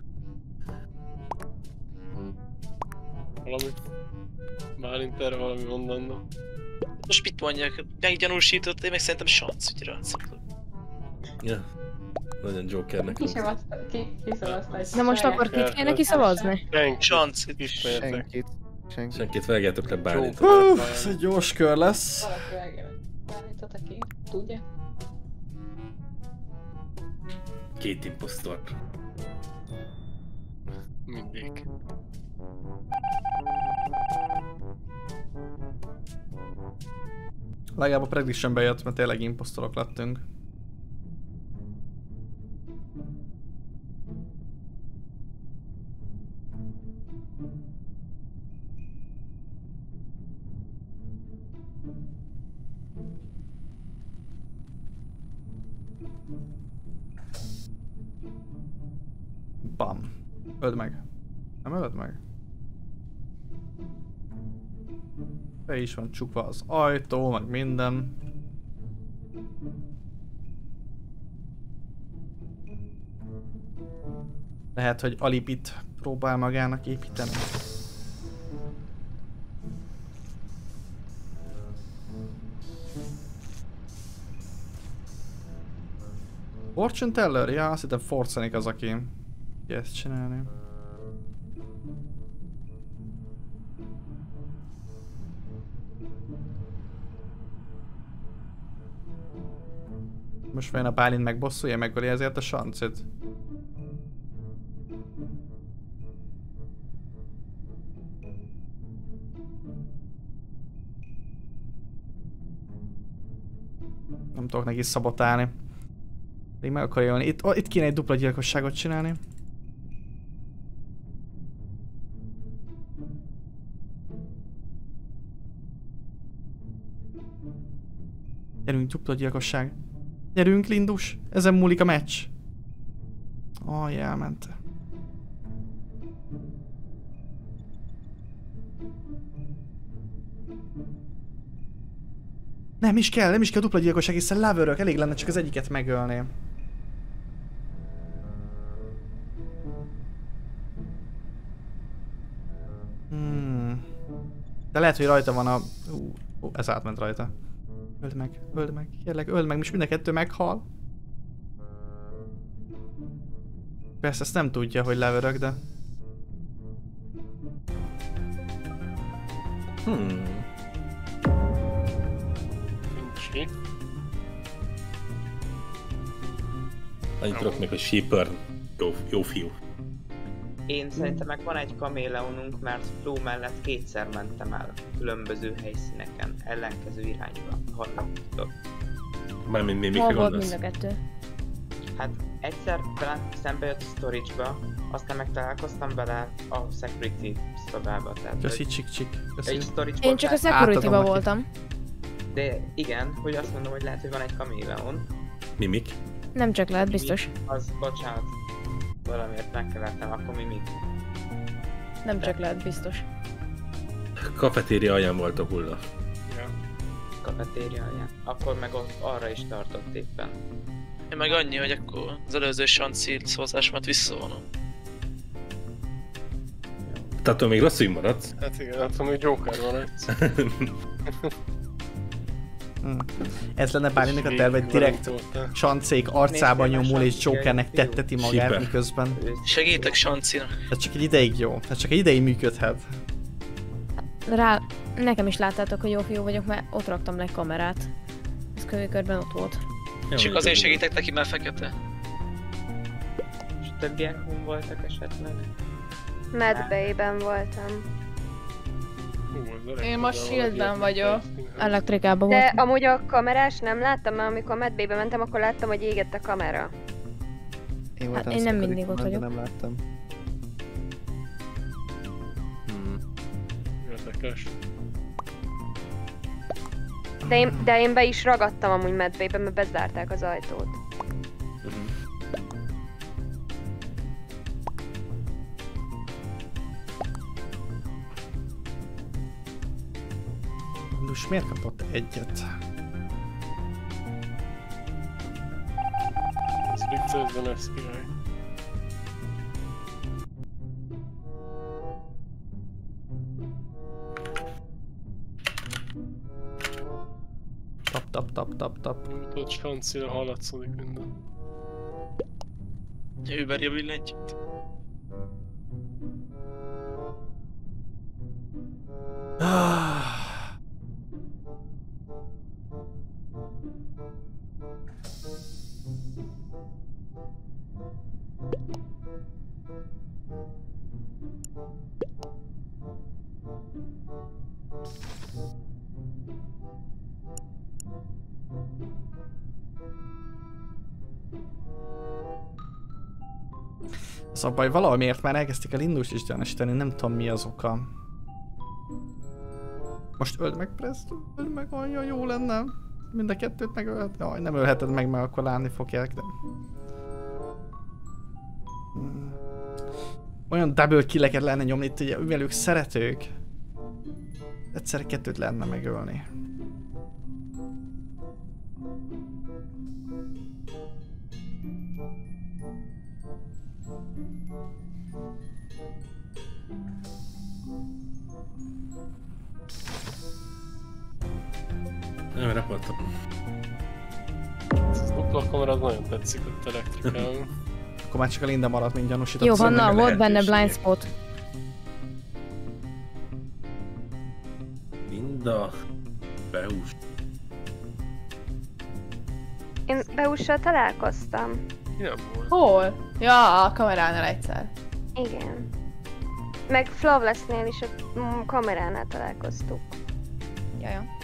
Valami... Bálint erre valami mondandó. Most mit mondják? Meggyanúsított, én meg szerintem sanc, hogy ráncok. Ja. Nagyon Jokernek. Kiszavazták. Na most akkor kit kéne kiszavazni? Sanc. Senkit. Senkit vágjátok le Bálint. Uff, ez egy gyors kör lesz. Valaki vágja Bálintot, aki tudja. Két imposztor. Mindig. Legalább a prediction bejött, mert tényleg imposztorok lettünk. Bam. Öld meg. Nem ölöd meg? Be is van csukva az ajtó, meg minden. Lehet, hogy alibit próbál magának építeni. Fortune teller? Ja, azt hittem Fortune-ik az, aki ezt csinálni. Most vajon a Bálint megbosszulja, megöli ezért a sancit? Nem tudok neki szabotálni. Még meg akarja jönni. Itt, oh, itt kéne egy dupla gyilkosságot csinálni. Gyerünk, dupla gyilkosság. Gyerünk, Lindus! Ezen múlik a meccs. Aj, oh, elment. Nem is kell, nem is kell dupla gyilkosság, hiszen lávörök, elég lenne csak az egyiket megölni. Hmm. De lehet, hogy rajta van a... Ú, uh, ez átment rajta. Öld meg, öld meg, kérlek, öld meg, most mind a kettő meghal. Persze ezt nem tudja, hogy levörök, de... Hmm. Síp. Annyit tudok még, hogy Sheeper. Jó, jó fiú. Én szerintem meg van egy kaméleonunk, mert Flow mellett kétszer mentem el különböző helyszíneken, ellenkező irányban, honnan tudok. Mármint mi, mikor gondolsz? Hol volt mind a kettő? Hát egyszer talán szembe jött storage-ba, aztán meg találkoztam vele a security szobába. Köszi csik-csik. Én csak a security-ba voltam. De igen, hogy azt mondom, hogy lehet, hogy van egy kaméleon. Mimik? Nem csak lehet, biztos. Az, bocsánat. Valamiért megkevertem, akkor mi mit? Nem csak lehet, biztos. Kafetéria alján volt a hulla. Ja. Kafetéria alján. Akkor meg ott arra is tartott éppen. Én meg annyi, hogy akkor az előző sanci szózásomat visszavonom. Tehát még rosszul maradsz? Hát igen, attól még Joker maradsz. Hmm. Ez lenne Bálintnak a terve, direkt Sancék arcába nyomul és Jokernek tetteti magát miközben. Segítek Sancinak. Tehát csak egy ideig jó, tehát csak egy ideig működhet. Rá, nekem is láttátok, hogy jó fiú vagyok, mert ott raktam le kamerát. Ez körülkörben ott volt. Csak azért segítek neki, mert fekete. És többiek hon voltak esetleg? Medbay-ben voltam. Én most shieldben vagyok. Elektrikában voltam. De amúgy a kamerás nem láttam, mert amikor a medbébe mentem, akkor láttam, hogy égett a kamera. Én, hát én nem mindig ott vagyok. Nem láttam. Hmm. Érdekes. De én, de én be is ragadtam amúgy medbébe, mert bezárták az ajtót. Most miért kapott egyet? Ez még közben lesz király. Tap, tap, tap, tap, tap. Ott skancira hallatszodik minden. Ő verje billentyűt. Az a baj, valamiért már elkezdték el indult is gyanúsítani, nem tudom mi az oka. Most öld meg Preston, öld meg, olyan jó lenne. Mind a kettőt megölhet. Jaj, nem ölheted meg, mert akkor látni fogják, de... Olyan double killeket lenne nyomni, itt ugye, mivel ők szeretők. Egyszer kettőt lehetne megölni. Nem, repoltam. Ez a kamerát nagyon tetszik ott elektrikálni. Akkor már csak a Linda maradt, mint gyanúsított. Jó, Hanna, volt benne blind spot. Linda... Beús. Én Beússal találkoztam. Igen, volt. Hol? Ja, a kameránál egyszer. Igen. Meg Flavlessnél is a kameránál találkoztuk. Jajon.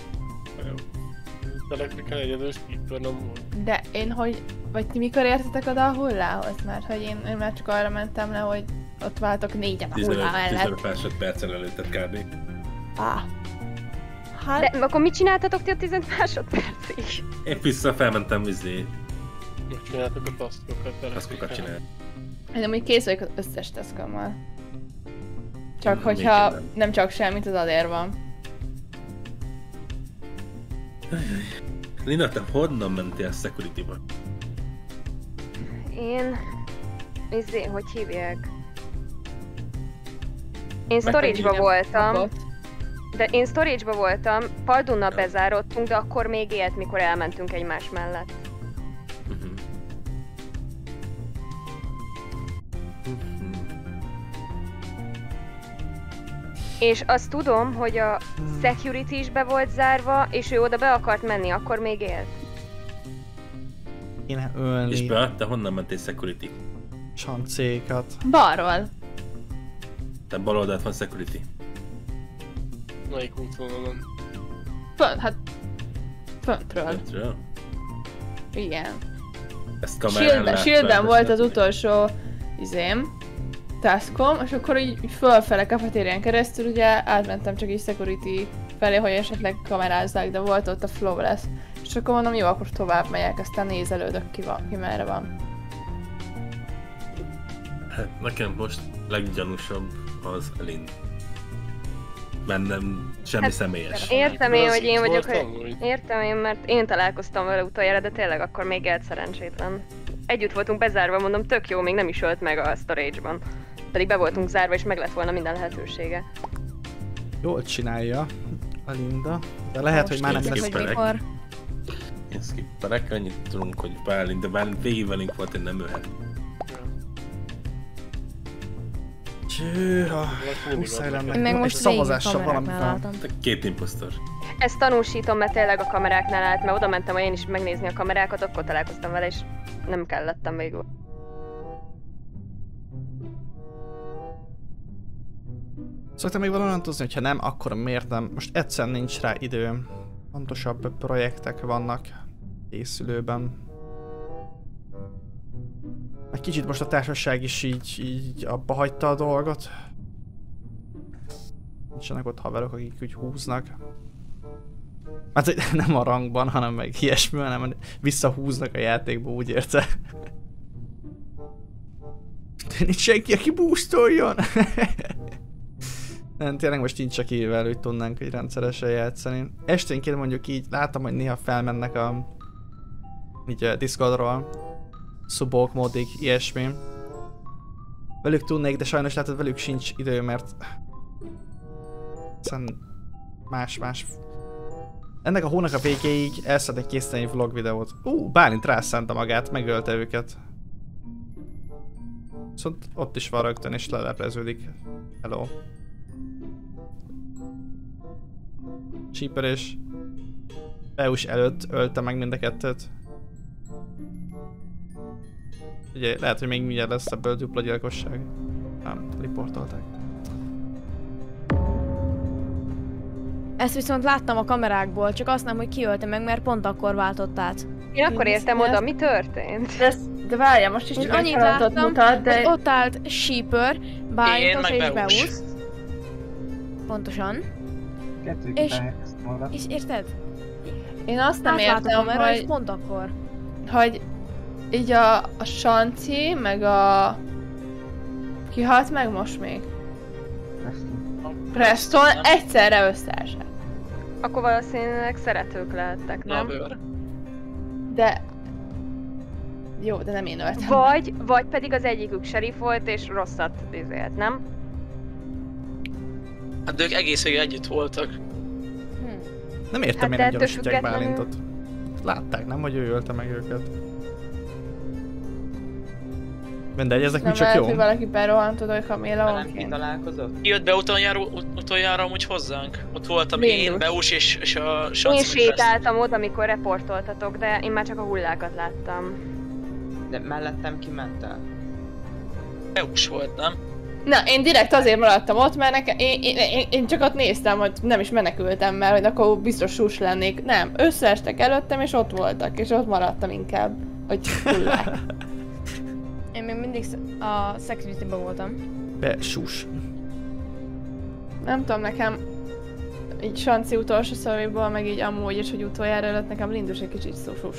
Elektrikán egyedül Skipper nem volt. De én hogy... Vagy ti mikor értetek oda a hullához? Mert hogy én, én már csak arra mentem le, hogy ott váltok négyen a hullá mellett. tizenöt másodperccel előtted kb. Ah. Hát... De akkor mit csináltatok ti a tizenöt másodpercig? Én vissza felmentem vizé. Mit csináltok a taszkokat? Taszkokat csináltak. Én amúgy kész vagyok az összes taszkommal. Csak nem, hogyha nem. nem csak semmit, az adér van. Linda, te honnan mentél Security-ba? Én... Izé, hogy hívják? Én storage-ba voltam. Abba. De én storage-ba voltam, Paldunna ja. Bezárottunk, de akkor még élt, mikor elmentünk egymás mellett. Uh-huh. Uh-huh. És azt tudom, hogy a security is be volt zárva, és ő oda be akart menni, akkor még élt. Kéne ölni. És be, te honnan mentél security? Csancékat. Balról. Te bal oldalt van security. Melyik útvonalon? Fönt, hát... Föntről. Föntről? Igen. Ezt kamerán Shield, látva, Shielden volt az utolsó izém. Taskom, és akkor így, így fölfele kafetérián keresztül ugye átmentem csak így security felé, hogy esetleg kamerázzák, de volt ott a Flawless. És akkor mondom, jó, akkor tovább megyek, aztán nézelődök ki, van, ki merre van. Hát nekem most leggyanúsabb az Lin. Bennem semmi hát, személyes. Értem én, hogy én vagyok, hogy... Értem én, mert én találkoztam vele utoljára, de tényleg akkor még egy szerencsétlen. Együtt voltunk bezárva, mondom, tök jó, még nem is ölt meg a storage-ban. Pedig be voltunk zárva, és meg lett volna minden lehetősége. Jól csinálja a Linda, de lehet, most hogy már nem lesz mikor. Én skipperek, annyit tudunk, hogy Bálint, de Bálint végig velünk volt, én nem ölhet. Csőha, muszáj lennek, és szavazással valamit van. Két imposztor. Ezt tanúsítom, mert tényleg a kameráknál állt, mert oda mentem én is megnézni a kamerákat, akkor találkoztam vele, és nem kellettem végül. Szoktam még valóan tudni, hogyha nem, akkor miért nem? Most egyszerűen nincs rá időm. Fontosabb projektek vannak készülőben. Egy kicsit most a társaság is így, így abba hagyta a dolgot. Nincsenek ott haverok, akik úgy húznak. Hát nem a rangban, hanem meg ilyesmi, hanem visszahúznak a játékba, úgy érte. Nincs senki, aki boostoljon! Nem, tényleg most nincs csak ével, hogy tudnánk így rendszeresen játszani. Esténként mondjuk így látom, hogy néha felmennek a... így a Discordról. Szubok, modig, ilyesmi. Velük tudnék, de sajnos látod, velük sincs idő, mert... Hiszen más-más... Ennek a hónak a végéig el szeretnék készíteni vlog videót. Ú, Bálint rászánta magát, megölte őket. Szóval ott is van rögtön, és lelepleződik. Hello. Csíperés. Beus előtt ölte meg mind a kettőt. Ugye, lehet, hogy még mindjárt lesz ebből dupla gyilkosság. Nem, riportolták. Ezt viszont láttam a kamerákból, csak azt nem, hogy ki ölte meg, mert pont akkor váltott át. Én akkor értem oda, mi történt? De, de várjál, most is csak annyit láttam, mutat, de... hogy ott állt Sheeper, Bálint és Beus. Pontosan. Kettők és, és érted? Én azt nem értem, hogy... hogy pont akkor. Hogy... Így a, a Sanci, meg a... Ki halt meg most még? Preston. Preston egyszerre összeesett. Akkor valószínűleg szeretők lehettek, nem? nem? De... Jó, de nem én öltem. Vagy, vagy pedig az egyikük serif volt és rosszat izélt, nem? Hát ők egész végig együtt voltak. Hm. Nem értem, miért hát nem gyanúsítják Bálintot. Látták, nem, hogy ő ölte meg őket. Mindegy, ezek mi csak jó. Nem lehet, hogy valaki berohant, hogy Kamila van kint. Találkozott? Ki jött be utoljára, utoljára amúgy hozzánk? Ott voltam én, Beus és, és a Sanci. Én sétáltam oda, amikor reportoltatok, de én már csak a hullákat láttam. De mellettem kimentem. Beus volt, nem? Na, én direkt azért maradtam ott, mert nekem, én, én, én, én csak ott néztem, hogy nem is menekültem, mert hogy akkor biztos sus lennék. Nem, összeestek előttem és ott voltak, és ott maradtam inkább, hogy hullák. Én még mindig a security-ben voltam. Be, sus. Nem tudom, nekem így Sanci utolsó szavéból, meg így amúgy is, hogy utoljára előtt nekem Lindus egy kicsit szusus.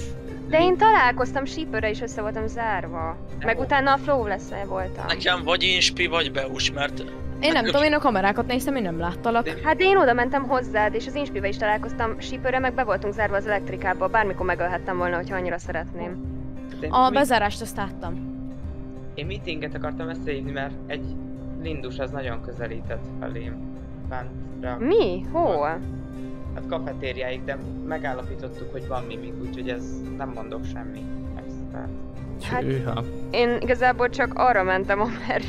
De én találkoztam Sheeperre is össze voltam zárva. De meg volt. Utána a flow lesz -e voltam. Nekem vagy Inspi, vagy Beus, mert... Én nem tudom, én a kamerákat néztem, én nem láttalak. De... Hát én oda mentem hozzád, és az Inspivel is találkoztam Sheeperre, meg be voltunk zárva az elektrikába. Bármikor megölhettem volna, hogyha annyira szeretném. De a mi... bezárást azt láttam. Én meetinget akartam összehívni, mert egy Lindus az nagyon közelített felém. Bántra. Mi? Hol? Hát kafetériáig, de megállapítottuk, hogy van mimik, úgyhogy ez nem mondok semmi extra. Hát, én igazából csak arra mentem, amerre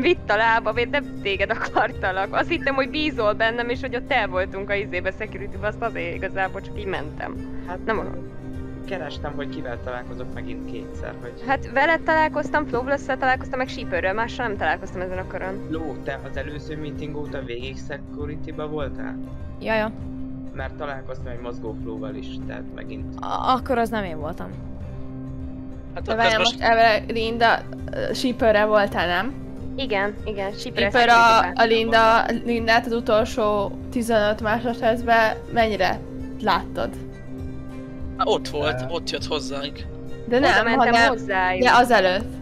vitt a lábam, én nem téged akartalak. Azt hittem, hogy bízol bennem, és hogy ott el voltunk a izébe, security-be, azt azért igazából csak így mentem. Hát nem mondom. Kerestem, hogy kivel találkozok megint kétszer, hogy... Hát veled találkoztam, Flowless-szel találkoztam, meg Sheeperrel, mással nem találkoztam ezen a körön. Ló, te az előző meeting óta végig security-ba voltál? Jaja. Mert találkoztam egy mozgó Flow-val is, tehát megint... A akkor az nem én voltam. Hát akkor most... most Linda Sheeperrel voltál, nem? Igen, igen, Sheeperrel. Sheeper a, a Linda, Lindát az utolsó tizenöt másodpercben mennyire láttad? Há, ott volt, uh, ott jött hozzánk. De nem, mentem hanem, hozzájuk. De azelőtt.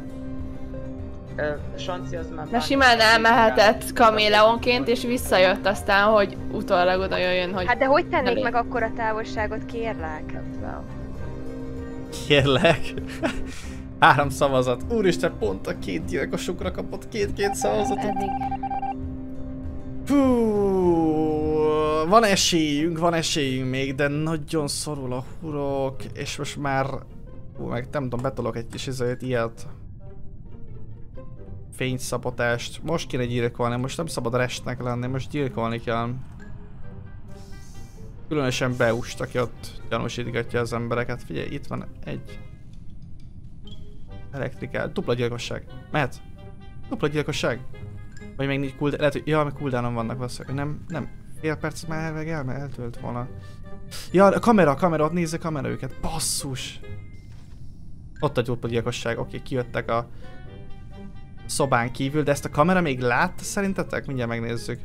Uh, Sanci az már... Mert simán elmehetett kaméleonként, és visszajött aztán, hogy utólag oda jöjjön, hogy... Hát de hogy tennék meg akkora távolságot, kérlek? Kérlek? Három szavazat. Úristen, pont a két gyilkosukra kapott két-két szavazatot. Eddig. Puh, van esélyünk, van esélyünk még, de nagyon szorul a hurok, és most már... Hú, meg nem tudom, betolok egy kis izőt, ilyet. Fényszabotást. Most kéne gyilkolni, most nem szabad restnek lenni, most gyilkolni kell. Különösen Beust, aki ott gyanúsítgatja az embereket. Figyelj, itt van egy... Elektrikál. Dupla gyilkosság. Mehet? Dupla gyilkosság. Vagy még nincs cooldown, lehet, hogy... Ja, meg cooldown-on vannak valószínűleg, nem, nem. Fél perc már elveg el, mert eltölt volna. Ja, a kamera, a kamera, ott nézze a kamera őket, basszus! Ott a dupla gyilkosság, oké, kijöttek a szobán kívül, de ezt a kamera még látta szerintetek? Mindjárt megnézzük.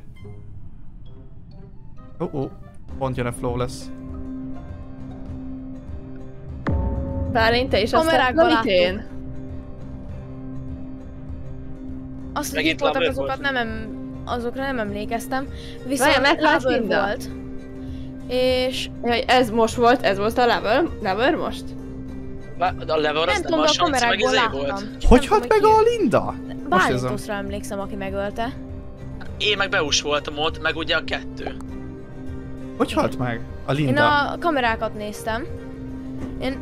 Ó, oh, ó, oh. Pont jön a Flawless. Bálint, te is azt láttad, én? Azt, hogy itt voltak, azokat nem, azokra nem emlékeztem, viszont lever volt. És... Jaj, ez most volt, ez volt a lever, lever most? A lever az nem a sanc meg izé volt. Hogy halt meg a Linda? Bálintuszra emlékszem, aki megölte. Én meg Beus voltam ott, meg ugye a kettő. Hogy halt meg a Linda? Én a kamerákat néztem. Én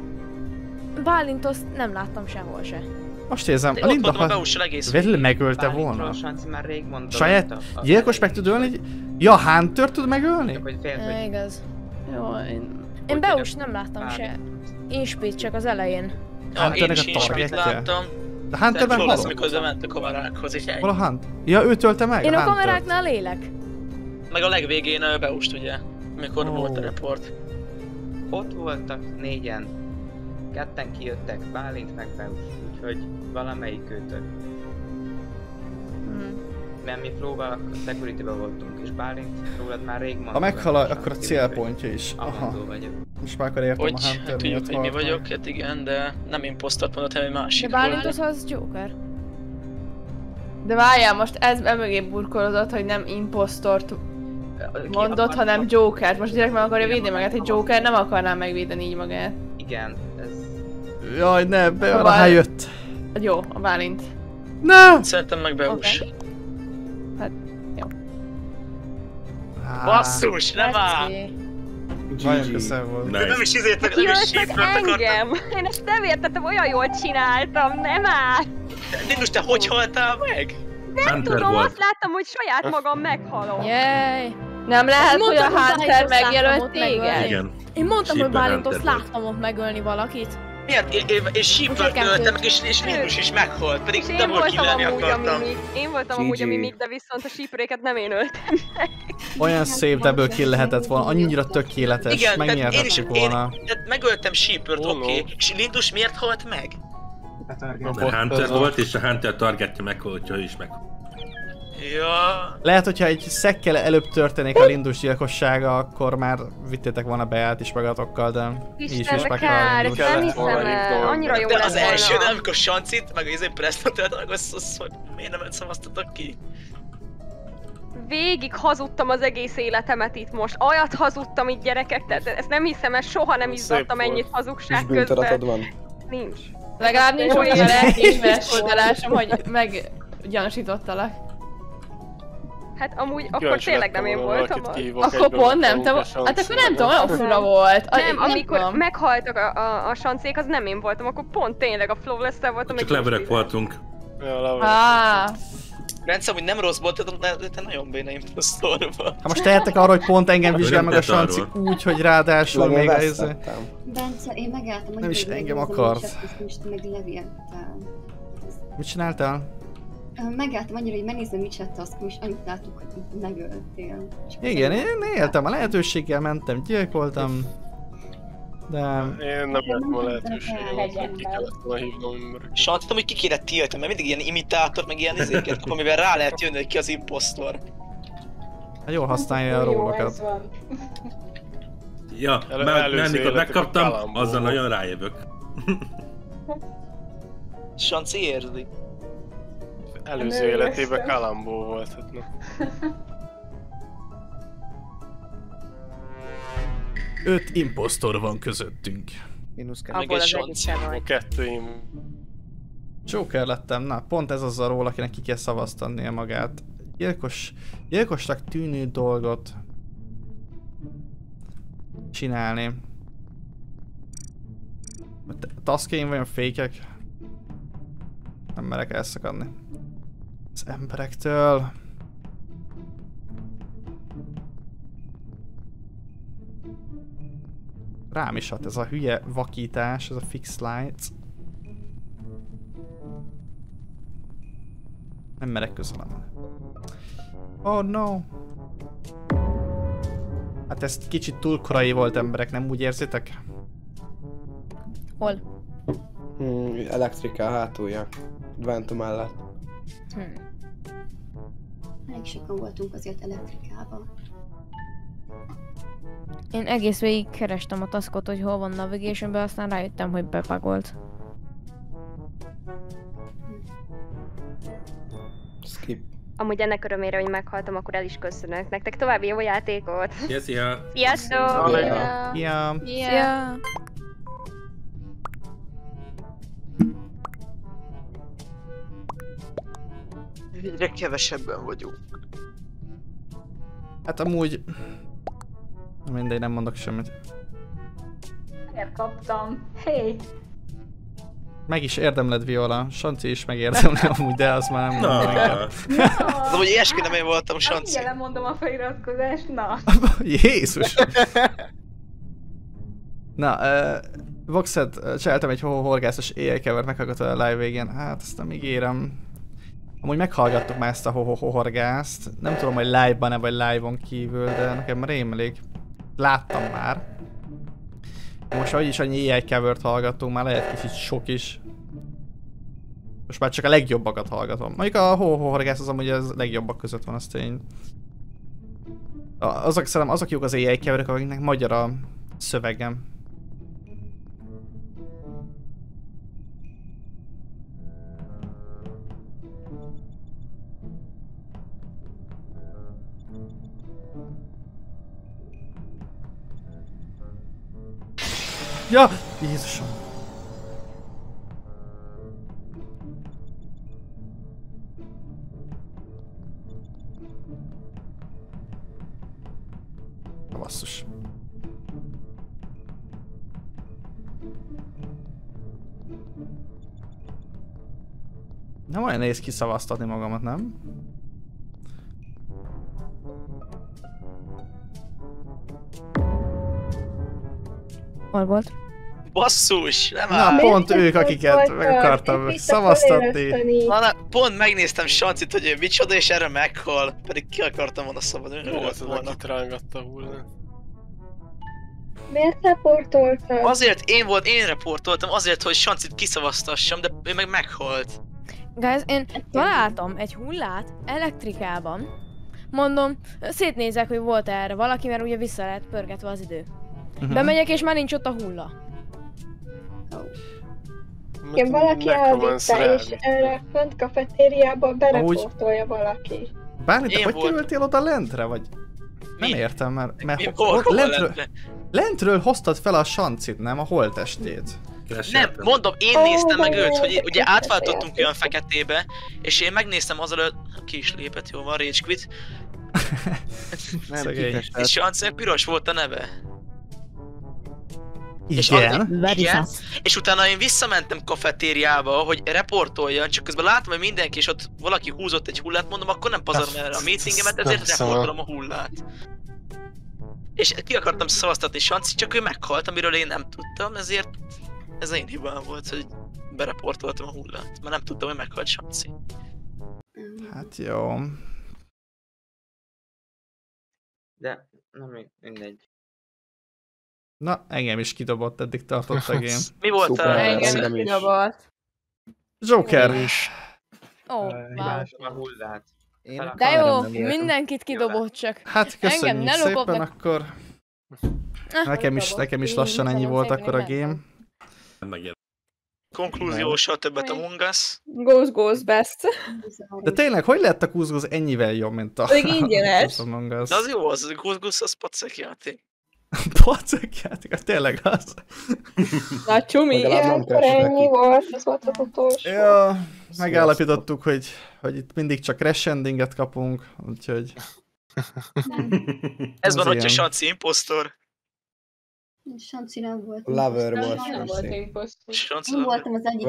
Bálintoszt nem láttam sehol se. Most érzem, a Linda ha végül megölte volna. Saját gyilkos meg tud ölni? Ja, Hunter tud megölni? Igaz. Jó, én... Én Beus nem láttam se. Inspit csak az elején. Én is Inspit láttam. De Hunterben halott? Miközben ment a kamerákhoz is egy. Hol a Hunt? Ja, ő tölte meg? Én a kameráknál lélek. Meg a legvégén Beust ugye, mikor volt a report. Ott voltak négyen. Ketten kijöttek, Bálint meg Beus, úgyhogy valamelyik őtök. Hmm. Mert mi próbálok, security-be voltunk, és Bálint rólad már rég mondtam. Ha meghal, akkor a célpontja is. Aha. Most már akkor értem a Hunter miatt. Tudjuk, hogy mi vagyok, hát igen, de nem imposztert mondott, hanem egy másik. De Bálint az az Joker. De várjál, most ez emögé burkolodott, hogy nem imposztort mondott, hanem Joker. Most direkt meg akarja védni magát, hogy Joker nem akarná megvédeni így magát. Igen. Jaj, ne, be, rájött. Jó, a Bálint. Ne! Szerintem meg Beus. Okay. Hát, jó. Ah, basszus, nem áll! Nagyon köszönöm volt. Nice. Nem is izért, nem is sífrönt engem! Én ezt nem értettem, olyan jól csináltam, nem áll! Nindus, te hogy haltál meg? Nem Hunter tudom, volt. Azt láttam, hogy saját magam meghalom. Jéj! Nem lehet, mondtam, hogy a Hunter megjelölt téged? Igen. Én mondtam, hogy Bálintoszt láttam ott megölni valakit. Miért? És sípört öltem, és Nindus is meghalt, pedig nem volt kilelni akartam. Én voltam amúgy a mimik, de viszont a sípöréket nem én öltem meg. Olyan szép, de ebből kill lehetett volna, annyira tökéletes, igen, megnyerhettük volna. Igen, megöltem sípört, oké, és Nindus miért halt meg? A Hunter volt, és a Hunter targetja meghalt, hogyha ő is meghalt. Ja. Lehet, hogyha egy szekkel előbb történik a Lindus gyilkossága, akkor már vittétek volna Beát is magatokkal, de így is is megtalálni. Nem hiszem el, annyira jó lett volna. De az első, amikor Sancit, meg az én Preston-től dolgozsz, hogy miért nem szavaztatok ki? Végig hazudtam az egész életemet itt most. Olyat hazudtam itt, gyerekek, tehát ezt nem hiszem, mert soha nem izzadtam ennyit hazugság közben. És bűnteletod van? Nincs. Legalább nincs olyan lelkiismeres oldalásom, hogy meggyanúsítottalak. Hát amúgy akkor tényleg nem én voltam. Akkor pont nem, te hát akkor nem tudom, olyan fura volt. Nem, amikor meghaltak a sancék, az nem én voltam, akkor pont tényleg a Flawless-tel voltam. Csak leverek voltunk. Áááá. Rendszer, hogy nem rossz volt, de te nagyon béna imposztorba. Hát most tehettek arra, hogy pont engem vizsgál meg a sanci úgy, hogy ráadásul még ezzel. Bence, én megálltam, hogy nem is engem akart. Mit csináltál? Megálltam annyira, hogy megnézem, mit csinálta azt, és annyit láttuk, hogy megöltél. Igen, én éltem a lehetőséggel, mentem, gyilkoltam. De... Én nem láttam a lehetőséget, hogy ki kellett volna hívnom embereket. Sajnos tudom, hogy ki kéne tiltani, mert mindig ilyen imitátor, meg ilyen izéket kap, amivel rá lehet jönni, hogy ki az imposztor. Hát jól használja a rólokat. Ja, mert mikor megkaptam, azzal nagyon rájövök. Sanci érzi. Előző életében Kalambó volt, hát nem. Öt imposztor van közöttünk. Minusz kell. Még egy sanc. Kettőim. Joker lettem, na pont ez az arról, akinek ki kell szavaztannia magát. Gyilkos, gyilkosnak tűnő dolgot csinálni. A taskjaim vajon fékek? Nem merek elszakadni az emberektől. Rám is hat ez a hülye vakítás, ez a fix lights. Nem merek közelem. Oh no! Hát ez kicsit túl korai volt emberek, nem úgy érzitek? Hol? Hmm, elektrika hátulja. Advento mellett. Hmm. Elég sokan voltunk azért elektrikában. Én egész végig kerestem a taskot, hogy hol van navigationben, aztán rájöttem, hogy bepagolt. Skip. Amúgy ennek örömére, hogy meghaltam, akkor el is köszönök nektek. További jó játékot! Szia, szia! Sziasztok! Szia! Szia! Szia! Egyre kevesebben vagyunk. Hát amúgy... Mindegy, nem mondok semmit. Megkaptam. Hey. Meg is érdemled, Viola. Sanci is megérdemli amúgy, de az már nem mondom inkább. Az amúgy ilyesmi nem én voltam, Sanci. Hát mondom a feliratkozást, na. Jézus. Na, uh, Voxet csináltam egy ho-ho-horgászos éjjelkevert, meghallgatod a live végén. Hát ezt nem ígérem. Amúgy meghallgattuk már ezt a ho-ho-horgászt. Nem tudom, hogy live-ban-e vagy live-on kívül, de nekem rémlik. Láttam már. Most ahogy is annyi éjjelkevert hallgattunk, már lehet kicsit sok is. Most már csak a legjobbakat hallgatom. Mondjuk a ho-ho-horgász az amúgy az legjobbak között van, az tény. Azok szerintem azok jók az éjjelkeverek, akiknek magyar a szövegem. Ja! Jézusom! Na basszus. Nem olyan nehéz kiszavaztatni magamat, nem? Hol volt? Basszus! Nem áll. Na pont ők, akiket meg akartam szavaztatni. Na, na, pont megnéztem Sancit, hogy ő micsoda, és erre meghal. Pedig ki akartam volna szabadon, hogy volt volna. Akit rángatta volna. Miért reportoltam? Azért én volt, én reportoltam, azért, hogy Sancit kiszavaztassam, de ő meg meghalt. Guys, én találtam egy hullát elektrikában. Mondom, szétnézek, hogy volt -e erre valaki, mert ugye vissza lehet pörgetve az idő. Uh-huh. Bemegyek és már nincs ott a hulla. Oh. Igen, valaki elvitte és erre fönt kafetériába bereportolja ahogy... valaki. Bármit, de hogy kerültél oda lentre vagy? Mi? Nem értem már, mert mi? Hol, hol lentről, lentről hoztad fel a Sancit, nem? A holttestét. Nem, mondom, én néztem oh, meg őt, hogy ugye átváltottunk olyan feketébe, és én megnéztem azelőtt, ki is lépett, jó van, rage quit. És Sancit piros volt a neve. És, igen. Addig, igen. És utána én visszamentem kafetériába, hogy reportoljon, csak közben látom, hogy mindenki, és ott valaki húzott egy hullát, mondom, akkor nem pazarlom erre a meetingemet, ezért reportolom a hullát. És ki akartam szavaztatni Sanci, csak ő meghalt, amiről én nem tudtam, ezért ez én hibám volt, hogy bereportoltam a hullát, mert nem tudtam, hogy meghalt Sanci. Hát jó. De nem mindegy. Na, engem is kidobott, eddig tartott a game. Mi volt Szuper, a... Engem is kidobott. Joker is. Ó, wow. De jó, mindenkit kidobott csak. Hát köszönjük engem szépen, ne... akkor... Nekem is, nekem is lassan ennyi volt akkor a game. Konklúziósal többet a munkász. Goes, goes, best. De tényleg, hogy lett a Goes, Goes ennyivel jobb, mint a... ingyenes. De az jó, az Goes, Goes az pacek játék. Pacek játék? Tényleg az? Na csumi, ilyen ennyi volt, ez volt az utolsó. Ja, megállapítottuk, hogy, hogy itt mindig csak crescendinget kapunk, úgyhogy... Ez van, hogyha Sanci impostor. Sanci nem volt. Lover volt. Én voltam az egyik impostor.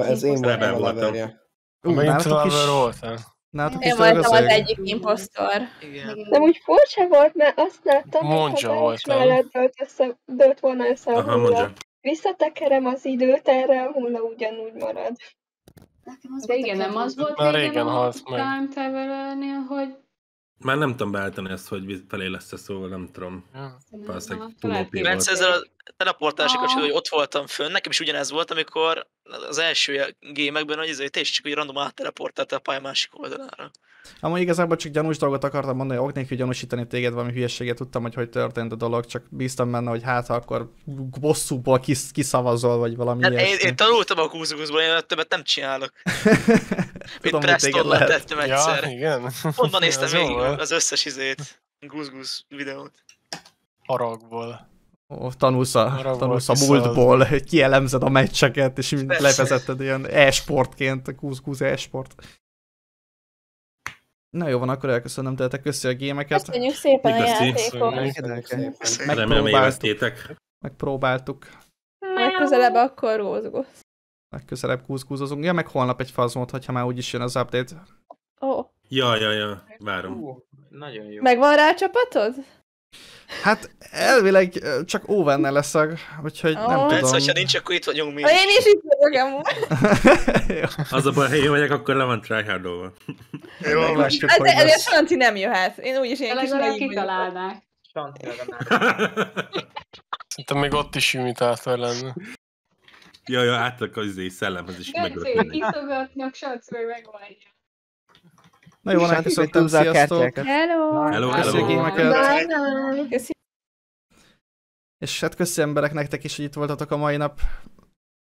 Ez én voltam a loverje. Megint lover voltam. Én voltam az egyik impostor. De úgy furcsa volt, mert azt láttam, hogy ha is mellett dölt volna össze a hulla. Visszatekerem az időt, erre a hulla ugyanúgy marad. De igen, nem az volt régen a time travel-nél, hogy... Már nem tudom beállítani ezt, hogy felé lesz-e szóval, nem tudom. Valószínűleg túl o pé volt. Ezzel a teleportálási kapcsolatban, hogy ott voltam fönn, nekem is ugyanez volt, amikor az első gémekben, hogy ezért is csak úgy random átteleportált a pálya másik oldalára. Amúgy igazából csak gyanús dolgot akartam mondani, hogy ok nélkül gyanúsítani téged valami hülyeséget, tudtam, hogy hogy történt a dolog, csak bíztam benne, hogy hát akkor bosszúból kisz kiszavazol, vagy valami hát ilyesmi. Én, én tanultam a Goes Goesból, én többet nem csinálok. Tudom, mint Prestonnal tettem egyszer. Ja, igen. Onnan néztem végig az összes izét, guzguz videót. Haragból. Oh, tanulsz a, tanulsz a múltból, kielemzed a meccseket, és levezetted ilyen e-sportként, guzguz e-sport. Na jó van, akkor elköszönöm tőletek, köszi a gémeket. Köszönjük szépen a játékot. Remélem éveztétek. Megpróbáltuk. Legközelebb akkor rózgosz. Legközelebb kúzkúzozunk. Ja, meg holnap egy fazmód, hogyha már úgyis jön az update. Ó. Ja, ja, ja, várom. Ú, nagyon jó. Megvan rá a csapatod? Hát elvileg csak Óvennel leszek, úgyhogy oh. nem tudom. Persze, ha nincs, akkor itt vagyunk mi. Én is itt vagyok amúgy. Az a baj, ha én vagyok, akkor le van tryhardolva. Jó, másképp hogy lesz. Ezért Santi nem jöhet. Én úgyis én kis megint kitalálnák. Santi legalább. Itt még ott is imitátor lenne. Jaj, jaj, átlak az egy szellemhez is megölteni. Gercék, kiszögatnak, Santi meg megvaladja. Na jó, nagyon köszöntöm, sziasztok! Hello! Hello, hello! És hát köszi emberek nektek is, hogy itt voltatok a mai nap.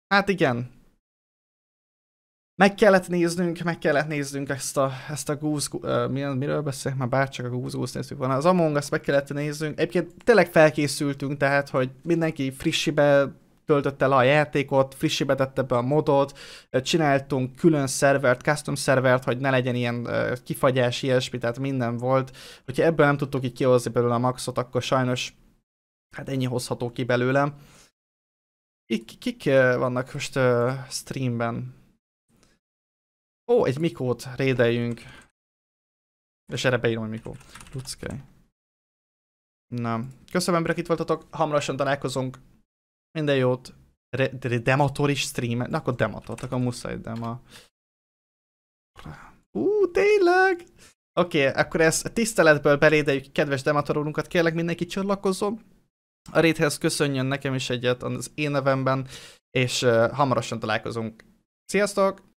Hát igen. Meg kellett néznünk, meg kellett néznünk ezt a, ezt a gúz... Uh, miről beszélek? Már bárcsak a gúz-gúz nézzük volna. Az Among Us meg kellett néznünk. Egyébként tényleg felkészültünk, tehát, hogy mindenki frissibe töltötte le a játékot, frissibe tette be a modot, csináltunk külön szervert, custom szervert, hogy ne legyen ilyen kifagyás, ilyesmi, tehát minden volt. Hogyha ebből nem tudtuk így kihozni belőle a maxot, akkor sajnos hát ennyi hozható ki belőlem. Kik, kik vannak most uh, streamben? Ó, egy Mikót rédeljünk. És erre beírom, hogy Mikó. Luckej. Na, köszönöm emberek, itt voltatok, hamarosan találkozunk. Minden jót. Re de demator is streamet. Na akkor demator, akkor muszáj dema. Ú, tényleg? Oké, okay, akkor ezt tiszteletből belédeljük kedves dematorunkat. Kérlek mindenki csatlakozzon. A raidhez köszönjön nekem is egyet az én nevemben. És uh, hamarosan találkozunk. Sziasztok!